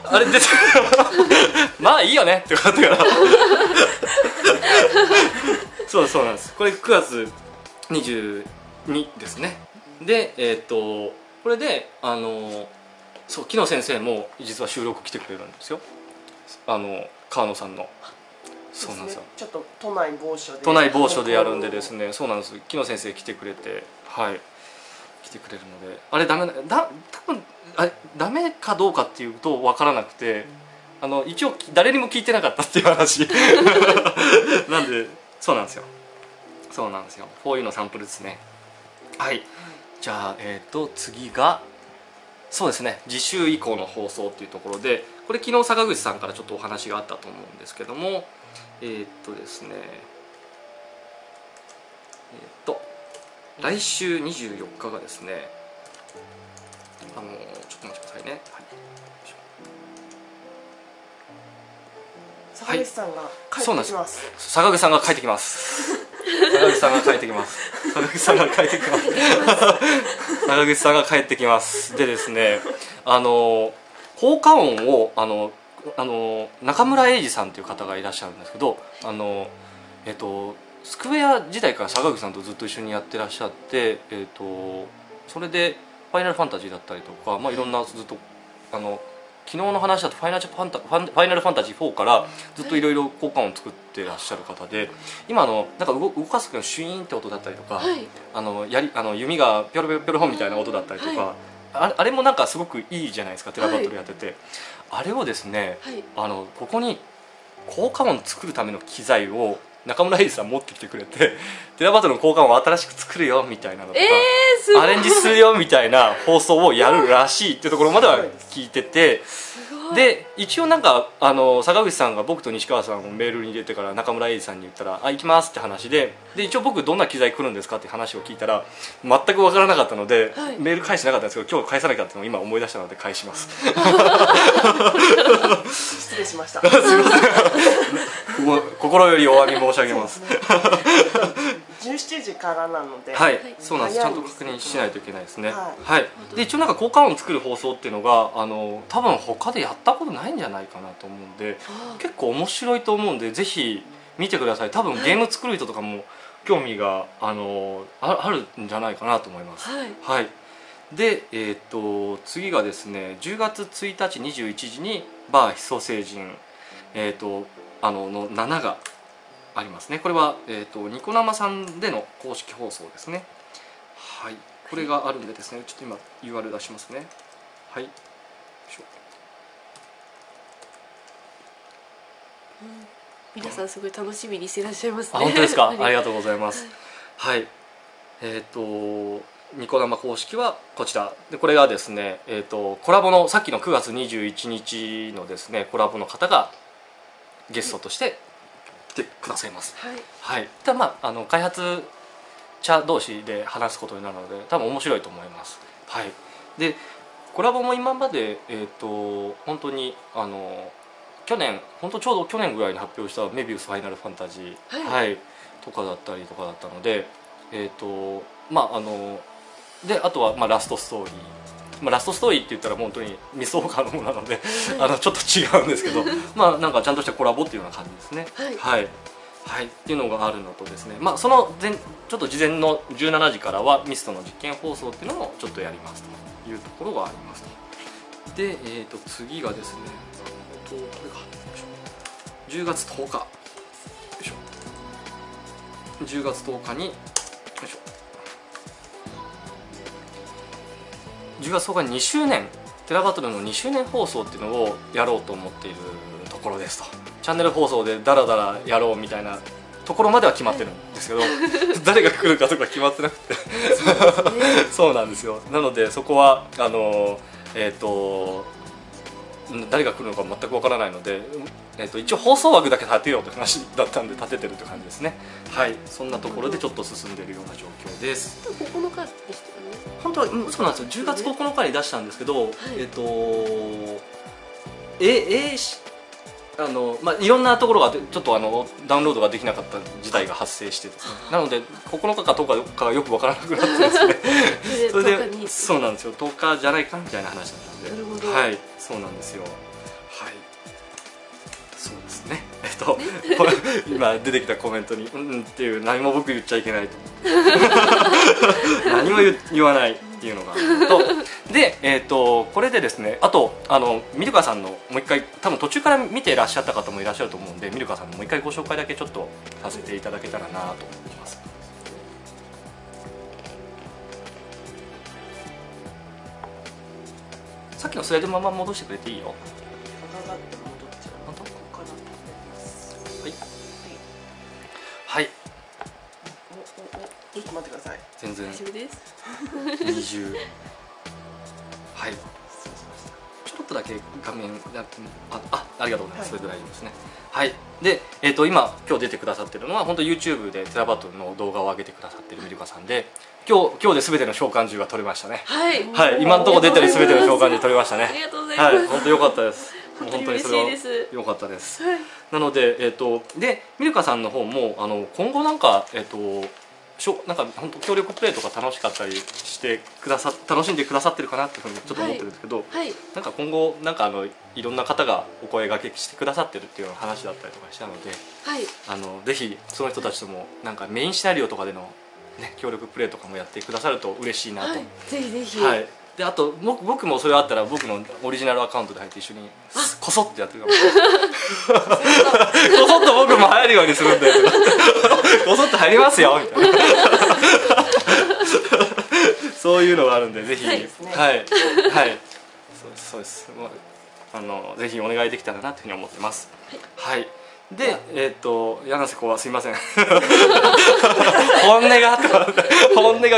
あれ出てまあいいよねって感じだから。そうなんです。これ9月22ですね。で、これで木野先生も実は収録来てくれるんですよ、川野さんの。そうなんですよ。ちょっと都内某所でやるんでですね、そうなんです。木野先生来てくれて、はい、来てくれるので、あれダメかどうかっていうと分からなくて、一応誰にも聞いてなかったっていう話なんで。そうなんですよ。こういうのサンプルですね。はい。じゃあ、次がそうですね、次週以降の放送というところで、これ昨日坂口さんからちょっとお話があったと思うんですけども、ですね、来週24日がですね、ちょっと待ってくださいね。はい、坂口さんが帰ってきます。坂口さんが帰ってきます。坂口さんが帰ってきます。坂口さんが帰ってきます。坂口さんが帰ってきます。でですね、効果音を中村英二さんという方がいらっしゃるんですけど、スクエア時代から坂口さんとずっと一緒にやってらっしゃって、それでファイナルファンタジーだったりとか、まあいろんなずっと昨日の話だとファイナルファンタジー4からずっといろいろ効果音を作ってらっしゃる方で、今なんか動かす時のシュイーンって音だったりとか、はい、弓がピョロピョロピョロみたいな音だったりとか、はい、あれもなんかすごくいいじゃないですか、テラバトルやってて、はい、あれをですね、はい、ここに効果音を作るための機材を中村英二さん持ってきてくれて、テラバトルの効果音を新しく作るよみたいなのとか、アレンジするよみたいな放送をやるらしいっていうところまでは聞いてて、で一応なんか坂口さんが僕と西川さんをメールに入れてから中村英二さんに言ったら「あ、行きます」って話で、一応僕どんな機材来るんですかって話を聞いたら全く分からなかったので、はい、メール返してなかったんですけど、今日返さなきゃっていうのを今思い出したので返します失礼しましたすいません心よりお詫び申し上げます17時からなので、はい、そうなんです。ちゃんと確認しないといけないですね。はい。で一応なんか効果音作る放送っていうのが多分他でやったことないんじゃないかなと思うんで、結構面白いと思うんでぜひ見てください。多分ゲーム作る人とかも興味があるんじゃないかなと思います。はい。はい、で次がですね、10月1日21時にバーヒソ星人の7がありますね。これは、ニコ生さんでの公式放送ですね。はい、これがあるんでですね、ちょっと今 URL 出しますね。はい、よいしょ。皆さんすごい楽しみにしていらっしゃいますね。あ、本当ですか。ありがとうございます。はい、ニコ生公式はこちらで、これがですね、コラボのさっきの9月21日のですねコラボの方がゲストとして来てくださいます。はい、はい、ただまあ開発者同士で話すことになるので多分面白いと思います。はい、でコラボも今まで本当に去年本当ちょうど去年ぐらいに発表した「メビウスファイナルファンタジー」はいはい、とかだったのでまあであとはまあラストストーリー、まあ、ラストストーリーって言ったら本当に未相関のものなのでちょっと違うんですけどまあなんかちゃんとしたコラボっていうような感じですね。はい、はいはい、っていうのがあるのとですね、まあ、そのちょっと事前の17時からはミストの実験放送っていうのもちょっとやりますというところがありますと。で、次がですねこれか10月10日よいしょ10月10日によいしょ10月10日に2周年テラバトルの2周年放送っていうのをやろうと思っているところですと。チャンネル放送でダラダラやろうみたいなところまでは決まってるんですけど、誰が来るかとか決まってなくてそうなんですよ。なのでそこは誰が来るのか全くわからないので、一応放送枠だけ立てようという話だったんで立ててるって感じですね。はい、そんなところでちょっと進んでいるような状況です。9日でしたよね本当は。そうなんですよ、10月9日に出したんですけど、はい、まあ、いろんなところがちょっとダウンロードができなかった事態が発生してですね、なので9日か10日かよく分からなくなってですねそれでそうなんですよ、10日じゃないかみたいな話だったので、はい、そうなんですよ。はい、そうですね、今出てきたコメントに「うん」っていう、何も僕言っちゃいけないと何も言わないっていうのがあると。で、これでですね、あとミルカさんのもう一回、多分途中から見ていらっしゃった方もいらっしゃると思うんで、ミルカさんのもう一回ご紹介だけちょっとさせていただけたらなと思います。さっきのスライドまま戻してくれていいよ。はい、ちょっと待ってください。全然。20。はい。ちょっとだけ画面やっても、ありがとうございます。はい、それで大丈夫ですね。はい。で、今日出てくださってるのは本当 YouTube でテラバトルの動画を上げてくださってるミルカさんで、今日で全ての召喚獣が取れましたね。はい。はい。今のところ出てる全ての召喚獣取れましたね。ありがとうございます。はい。本当良かったです。本当にそれは良かったです。はい、なので、でミルカさんの方も今後なんかなんか本当協力プレイとか楽しかったりして楽しんでくださってるかなっていうふうにちょっと思ってるんですけど、はいはい、なんか今後なんかいろんな方がお声がけしてくださってるっていう話だったりとかしたので、はい、ぜひその人たちともなんかメインシナリオとかでの、ね、協力プレイとかもやってくださると嬉しいなと、はい、ぜひぜひ、はい。であと僕もそれあったら僕のオリジナルアカウントで入って一緒にこそってやってるかもしれないこそっと僕も入るようにするんだよこそっと入りますよみたいなそういうのがあるんで、ぜひ、はいはい、そうです、ぜひお願いできたらなというふうに思ってます。はい、はいで、柳瀬子はすいません本音が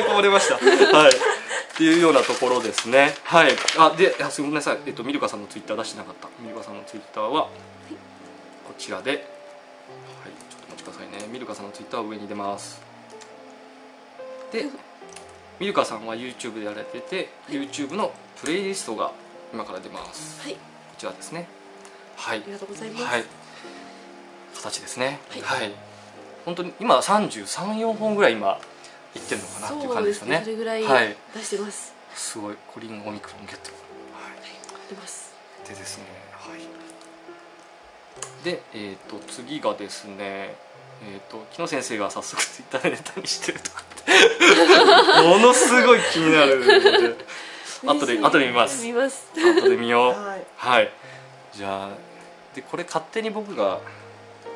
こぼれました。はい、っていうようなところですね。はい、すみません、ミルカさんのツイッター出してなかった。ミルカさんのツイッターはこちらで、はい、ちょっとお待ちくださいね。ミルカさんのツイッターは上に出ます。でミルカさんは YouTube でやられてて、 YouTube のプレイリストが今から出ます。はい、こちらですね。はい、ありがとうございます。はい、形ですね。はい、本当に今33、4本ぐらいいってるのかなっていう感じですよね。それぐらい出してます。すごい、コリンオミクロンゲット、はい出ますでですね。はい、で次がですね、木野先生が早速ツイッターでネタにしてるとかってものすごい気になるので後で見ます。後で見よう。はい、じゃあでこれ勝手に僕が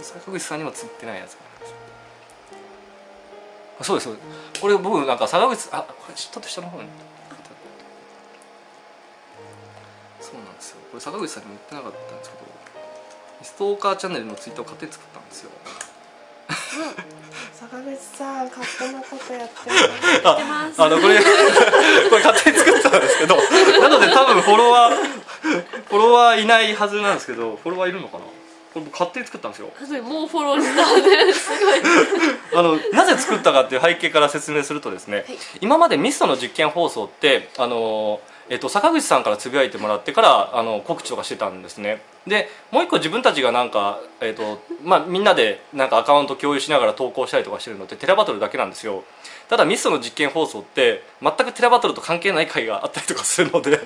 坂口さんにも釣ってないやつがあります。そうです、そうです。これ僕なんか坂口さん、これちょっと下の方に、そうなんですよ、これ坂口さんにも言ってなかったんですけど、ストーカーチャンネルのツイートを勝手に作ったんですよ。坂口さん勝手なことやってます。これ勝手に作ったんですけど、なので多分フォロワーいないはずなんですけど、フォロワーいるのかな。これ勝手に作ったんですよ。もうフォローしたね。すごい。なぜ作ったかっていう背景から説明するとですね、はい、今までミストの実験放送って坂口さんからつぶやいてもらってから告知とかしてたんですね。でもう一個自分たちがなんか、みんなでなんかアカウント共有しながら投稿したりとかしてるのってテラバトルだけなんですよ。ただミストの実験放送って全くテラバトルと関係ない回があったりとかするので、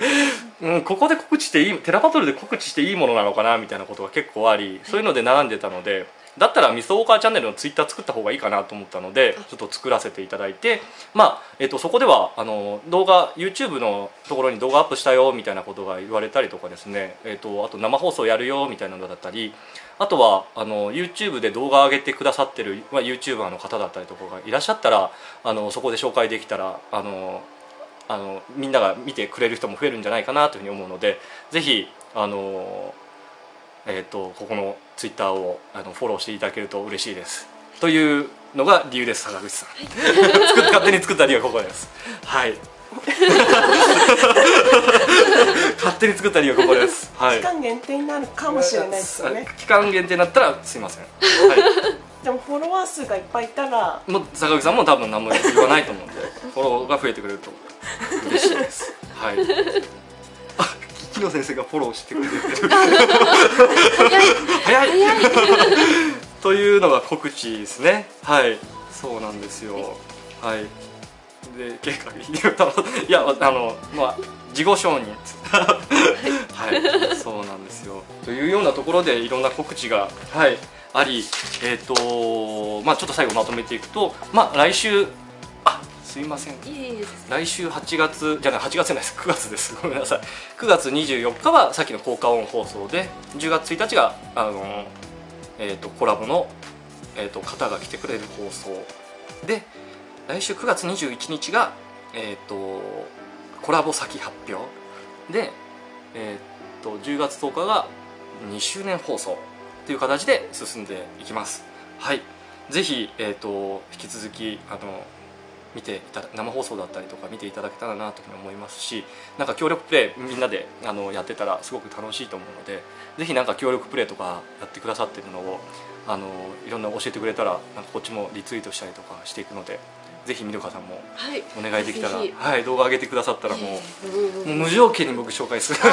ここで告知していい、テラバトルで告知していいものなのかなみたいなことが結構あり、そういうので並んでたので、だったらミストウォーカーチャンネルのツイッター作った方がいいかなと思ったのでちょっと作らせていただいて、そこでは動画 YouTube のところに動画アップしたよみたいなことが言われたりとかですね、あと生放送やるよみたいなのだったり、あとはYouTube で動画上げてくださってる YouTuber の方だったりとかがいらっしゃったらそこで紹介できたらみんなが見てくれる人も増えるんじゃないかなというふうに思うので、ぜひここのツイッターをフォローしていただけると嬉しいですというのが理由です。坂口さん勝手に作った理由はここです。はい勝手に作った理由はここです。期間限定になるかもしれないですよね。期間限定になったらすいません、はい、でもフォロワー数がいっぱいいたらもう坂口さんも多分何も言わないと思うんでフォローが増えてくれると嬉しいです。はい、木野先生がフォローしてくれてる早いというのが告知ですね。はい、そうなんですよ。はい、で結果いや自己承認はいそうなんですよというようなところでいろんな告知が、はい、あり、ちょっと最後まとめていくと、来週すいません。来週9月です。ごめんなさい。9月24日はさっきの効果音放送で、10月1日がコラボの方が来てくれる放送で、来週9月21日がコラボ先発表で、10月10日が2周年放送という形で進んでいきます。はい。ぜひ引き続き見ていただ生放送だったりとか見ていただけたらなというふうに思いますし、なんか協力プレイみんなでやってたらすごく楽しいと思うので、ぜひなんか協力プレイとかやってくださってるのをいろんな教えてくれたらなんかこっちもリツイートしたりとかしていくので、ぜひみどかさんもお願いできたら、はい、動画上げてくださったらもう無条件に僕紹介するちょっ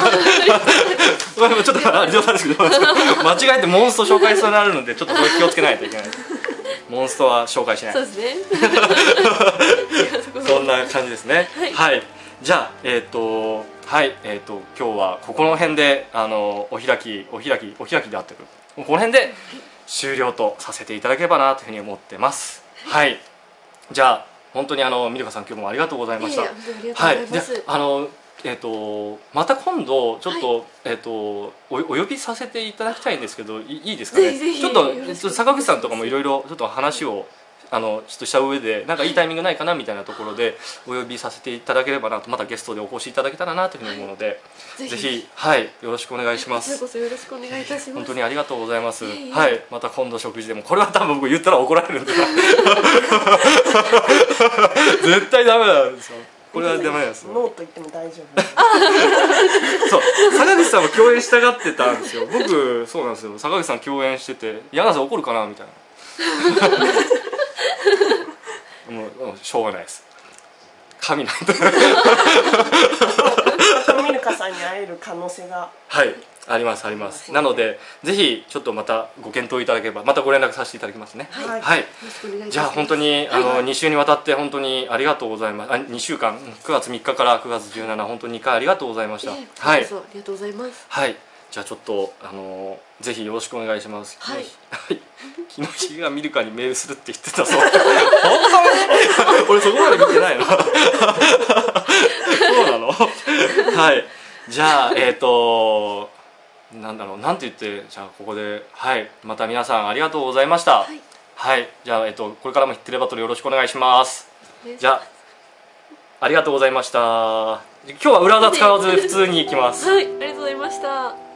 と冗談ですけど間違えてモンスト紹介しそうになるのでちょっとこれ気をつけないといけないです。モンストは紹介しない。そうですね。そんな感じですね。はい、はい。じゃあ今日はここの辺でお開きであってくる。この辺で終了とさせていただければなというふうに思ってます。はい。じゃあ本当にみどかさん今日もありがとうございました。はい。でまた今度ちょっと、はい、お呼びさせていただきたいんですけど、いいですかね。ちょっと坂口さんとかもいろいろちょっと話をちょっとした上でなんかいいタイミングないかなみたいなところでお呼びさせていただければなと、またゲストでお越しいただけたらなというふうに思うので、はい、ぜひ、はい、よろしくお願いします。こちらこそよろしくお願いいたします。本当にありがとうございます。はい、また今度食事でもこれは多分僕言ったら怒られるんで絶対ダメなんですよ。これはダメなんですよ。ノーと言っても大丈夫。そう、坂口さんも共演したがってたんですよ。僕そうなんですよ。坂口さん共演してて、柳瀬怒るかなみたいな。もうしょうがないです。神なんだ。みどかさんに会える可能性が。はい。あります。なのでぜひちょっとまたご検討いただければ、またご連絡させていただきますね。はい、はい、じゃあ本当に2週にわたって本当にありがとうございます。2週間、9月3日から9月17、本当に2回ありがとうございました。はい、ありがとうございます。はい、じゃあちょっとぜひよろしくお願いします。はい。木の日がミルカにメールするって言ってたそう。本当？俺そこまで見てないの。そうなの？はい。じゃあなんて言って、じゃあここで、はい、また皆さんありがとうございました。はい、はい、じゃあこれからもテレバトルよろしくお願いします。じゃあありがとうございました。今日は裏技使わず普通に行きます。はい、ありがとうございました。